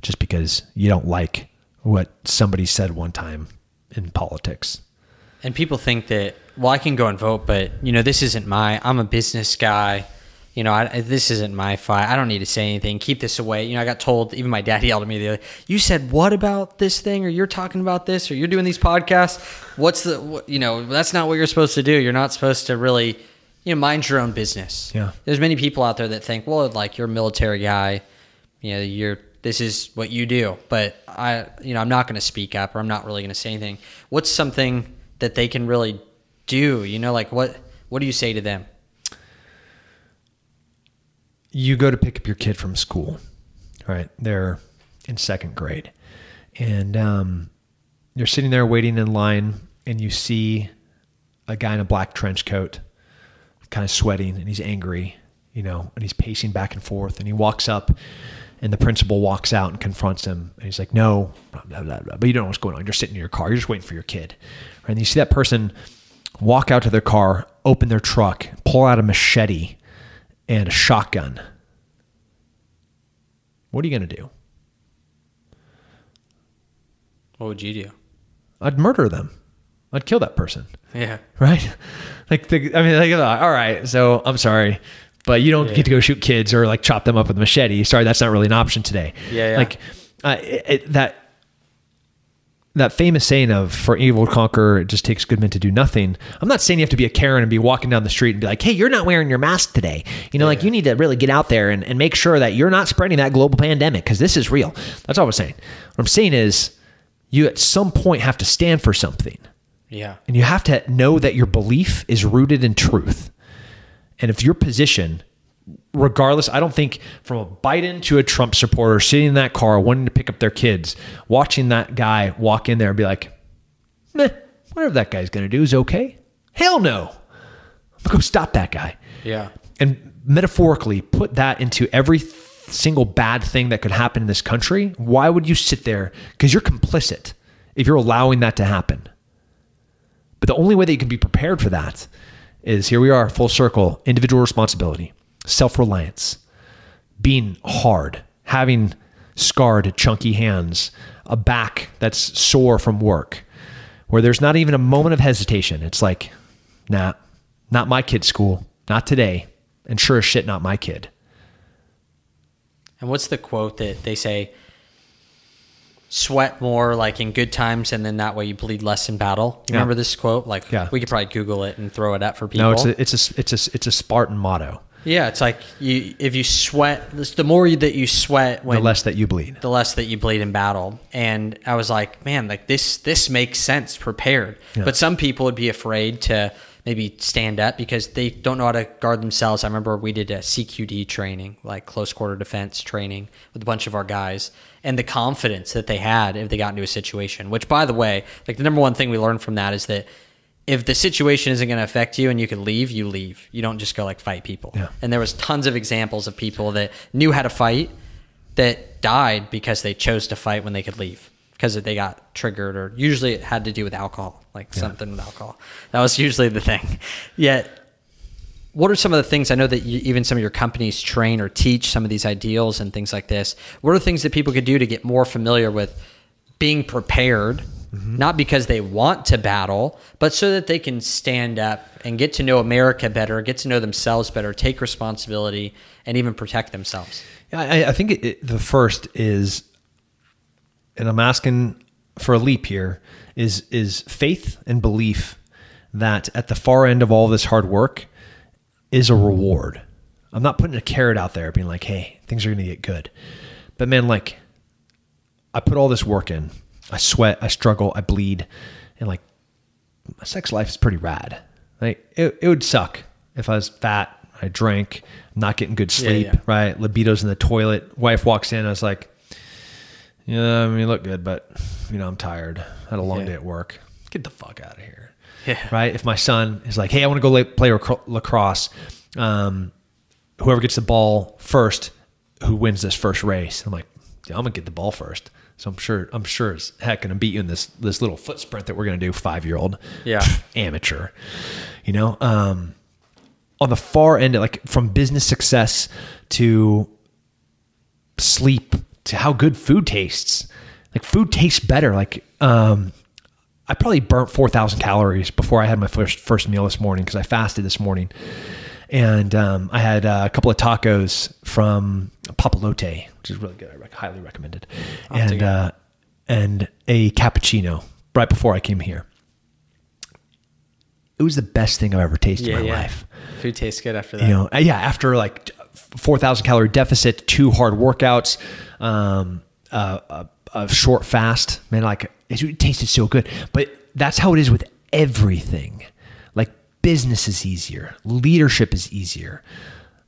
just because you don't like what somebody said one time in politics. And people think that, well, I can go and vote, but, you know, this isn't my, I'm a business guy. You know, I, this isn't my fight. I don't need to say anything. Keep this away. You know, I got told, even my dad yelled at me the other day, you said what about this thing, or you're talking about this, or you're doing these podcasts. What's the, what, you know, that's not what you're supposed to do. You're not supposed to really, you know, mind your own business. Yeah. There's many people out there that think, well, like, you're a military guy. You know, you're, this is what you do. But I, you know, I'm not going to speak up, or I'm not really going to say anything. What's something that they can really do? You know, like what, what do you say to them? You go to pick up your kid from school, right? They're in second grade, and um, you're sitting there waiting in line, and you see a guy in a black trench coat, kind of sweating, and he's angry, you know, and he's pacing back and forth, and he walks up, and the principal walks out and confronts him, and he's like, no, blah, blah, blah, blah. But you don't know what's going on. You're sitting in your car. You're just waiting for your kid, right? And you see that person walk out to their car, open their truck, pull out a machete and a shotgun. What are you going to do? What would you do? I'd murder them. I'd kill that person. Yeah. Right? Like, the, I mean, like, all right, so I'm sorry, but you don't yeah. get to go shoot kids or like chop them up with a machete. Sorry, that's not really an option today. Yeah. yeah. Like uh, it, it, that, that famous saying of, for evil to conquer, it just takes good men to do nothing. I'm not saying you have to be a Karen and be walking down the street and be like, hey, you're not wearing your mask today. You know, yeah. like you need to really get out there and, and make sure that you're not spreading that global pandemic, because this is real. That's all we're saying. What I'm saying is, you at some point have to stand for something. Yeah. And you have to know that your belief is rooted in truth. And if your position, regardless, I don't think from a Biden to a Trump supporter sitting in that car wanting to pick up their kids, watching that guy walk in there and be like, meh, whatever that guy's going to do is okay. Hell no. Go stop that guy. Yeah. And metaphorically put that into every th- single bad thing that could happen in this country. Why would you sit there? Because you're complicit if you're allowing that to happen. But the only way that you can be prepared for that is, here we are, full circle, individual responsibility. Self-reliance, being hard, having scarred, chunky hands, a back that's sore from work, where there's not even a moment of hesitation. It's like, nah, Not my kid's school. Not today. And sure as shit, not my kid. And what's the quote that they say? Sweat more like in good times, and then that way you bleed less in battle. You yeah. remember this quote? Like yeah. we could probably Google it and throw it up for people. No, it's a, it's a, it's a, it's a Spartan motto. Yeah, it's like you if you sweat, the more you, that you sweat, when, the less that you bleed. The less that you bleed in battle. And I was like, man, like this this makes sense. Prepared, yeah. But some people would be afraid to maybe stand up because they don't know how to guard themselves. I remember we did a C Q D training, like close quarter defense training, with a bunch of our guys, and the confidence that they had if they got into a situation. Which, by the way, like the number one thing we learned from that is that if the situation isn't going to affect you and you can leave, you leave. You don't just go like fight people. Yeah. And there was tons of examples of people that knew how to fight that died because they chose to fight when they could leave because they got triggered, or usually it had to do with alcohol, like yeah. something with alcohol. That was usually the thing. Yet, what are some of the things, I know that you, even some of your companies train or teach some of these ideals and things like this. What are things that people could do to get more familiar with being prepared? Mm-hmm. Not because they want to battle, but so that they can stand up and get to know America better, get to know themselves better, take responsibility, and even protect themselves. Yeah, I, I think it, it, the first is, and I'm asking for a leap here, is is faith and belief that at the far end of all this hard work is a reward. I'm not putting a carrot out there being like, hey, things are going to get good. But man, like, I put all this work in. I sweat, I struggle, I bleed, and like my sex life is pretty rad. Like it, it would suck if I was fat, I drank, not getting good sleep, yeah, yeah. right? Libido's in the toilet. Wife walks in, I was like, yeah, I mean, you look good, but you know, I'm tired. I had a long yeah. day at work. Get the fuck out of here, yeah. right? If my son is like, hey, I want to go play lacrosse. Um, whoever gets the ball first, who wins this first race? I'm like, yeah, I'm gonna get the ball first. So I'm sure, I'm sure as heck gonna beat you in this this little foot sprint that we're gonna do, five year old, yeah, amateur, you know. Um, on the far end, like from business success to sleep to how good food tastes, like food tastes better. Like um, I probably burnt four thousand calories before I had my first first meal this morning because I fasted this morning, and um, I had uh, a couple of tacos from Papalote, which is really good. I rec highly recommend it. I'll and, uh, and a cappuccino right before I came here. It was the best thing I've ever tasted yeah, in my yeah. life. Food tastes good after that. You know, yeah. After like four thousand calorie deficit, two hard workouts, um, uh, a, a short fast, man, like it tasted so good, but that's how it is with everything. Like business is easier. Leadership is easier.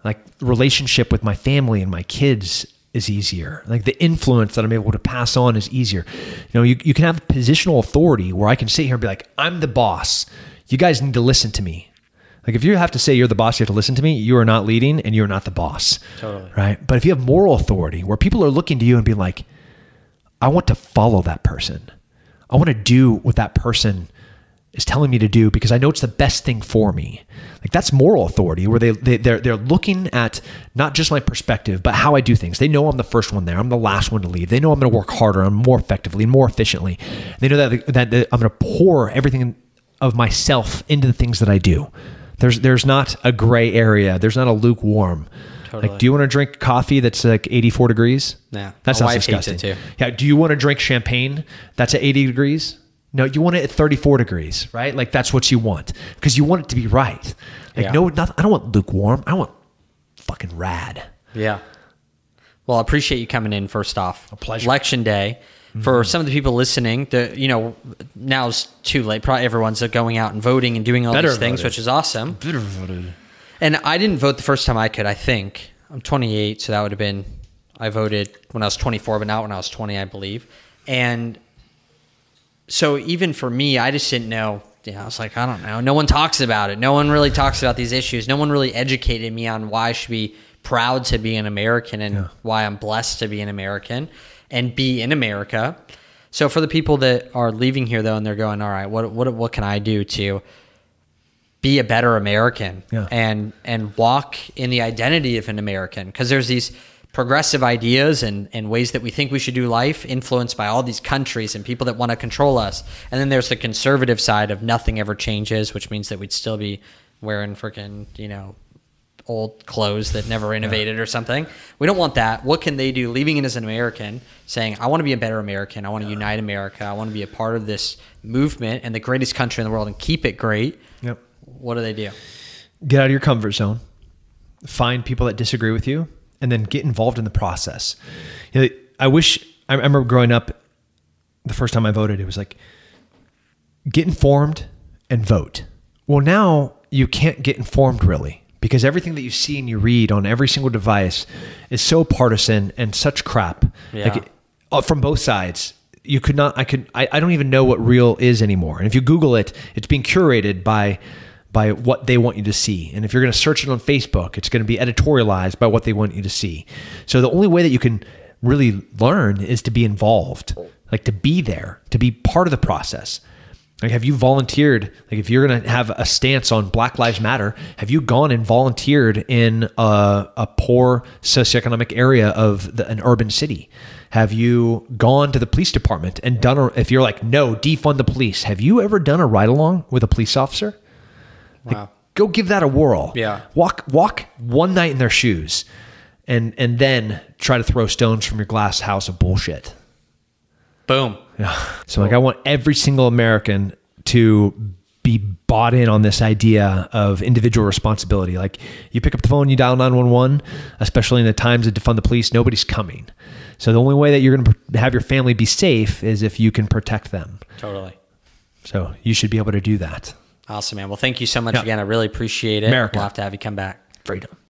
Like relationship with my family and my kids is easier. Like the influence that I'm able to pass on is easier. You know, you, you can have positional authority where I can sit here and be like, I'm the boss. You guys need to listen to me. Like if you have to say you're the boss, you have to listen to me. You are not leading and you're not the boss. Totally. Right. But if you have moral authority where people are looking to you and being like, I want to follow that person. I want to do what that person is telling me to do because I know it's the best thing for me. Like that's moral authority where they, they, they're, they're looking at not just my perspective, but how I do things. They know I'm the first one there. I'm the last one to leave. They know I'm going to work harder. I'm more effectively and more efficiently. They know that, that, that I'm going to pour everything of myself into the things that I do. There's, there's not a gray area. There's not a lukewarm. Totally. Like, do you want to drink coffee that's like eighty-four degrees? Nah. That sounds disgusting. Too. Yeah. Do you want to drink champagne that's at eighty degrees? No, you want it at thirty-four degrees, right? Like that's what you want because you want it to be right. Like yeah. no, not, I don't want lukewarm. I want fucking rad. Yeah. Well, I appreciate you coming in first off. A pleasure. Election day. Mm-hmm. For some of the people listening, the, you know, now's too late. Probably everyone's going out and voting and doing all Better these things, voted. Which is awesome. Better voted. And I didn't vote the first time I could, I think. I'm twenty-eight, so that would have been, I voted when I was twenty-four, but not when I was twenty, I believe. And so even for me, I just didn't know. You know, I was like, I don't know. No one talks about it. No one really talks about these issues. No one really educated me on why I should be proud to be an American and yeah. why I'm blessed to be an American and be in America. So for the people that are leaving here, though, and they're going, all right, what what what can I do to be a better American yeah. and and walk in the identity of an American? Because there's these progressive ideas and, and ways that we think we should do life influenced by all these countries and people that want to control us. And then there's the conservative side of nothing ever changes, which means that we'd still be wearing freaking, you know, old clothes that never renovated yeah. or something. We don't want that. What can they do? Leaving it as an American, saying, I want to be a better American. I want to yeah. unite America. I want to be a part of this movement and the greatest country in the world and keep it great. Yep. What do they do? Get out of your comfort zone. Find people that disagree with you and then get involved in the process. You know, I wish, I remember growing up, the first time I voted, it was like, get informed and vote. Well, now you can't get informed really, because everything that you see and you read on every single device is so partisan and such crap. Yeah. Like, from both sides. You could not, I could, I, I don't even know what real is anymore. And if you Google it, it's being curated by, by what they want you to see. And if you're going to search it on Facebook, it's going to be editorialized by what they want you to see. So the only way that you can really learn is to be involved, like to be there, to be part of the process. Like, have you volunteered? Like, if you're going to have a stance on Black Lives Matter, have you gone and volunteered in a, a poor socioeconomic area of the, an urban city? Have you gone to the police department and done, a, if you're like, no, defund the police, have you ever done a ride along with a police officer? Like, wow. Go give that a whirl. Yeah. Walk, walk one night in their shoes and, and then try to throw stones from your glass house of bullshit. Boom. Yeah. So cool. Like, I want every single American to be bought in on this idea of individual responsibility. Like, you pick up the phone, you dial nine one one, especially in the times of defund the police, nobody's coming. So the only way that you're going to have your family be safe is if you can protect them. Totally. So you should be able to do that. Awesome, man. Well, thank you so much yeah. again. I really appreciate it. America. We'll have to have you come back. Freedom.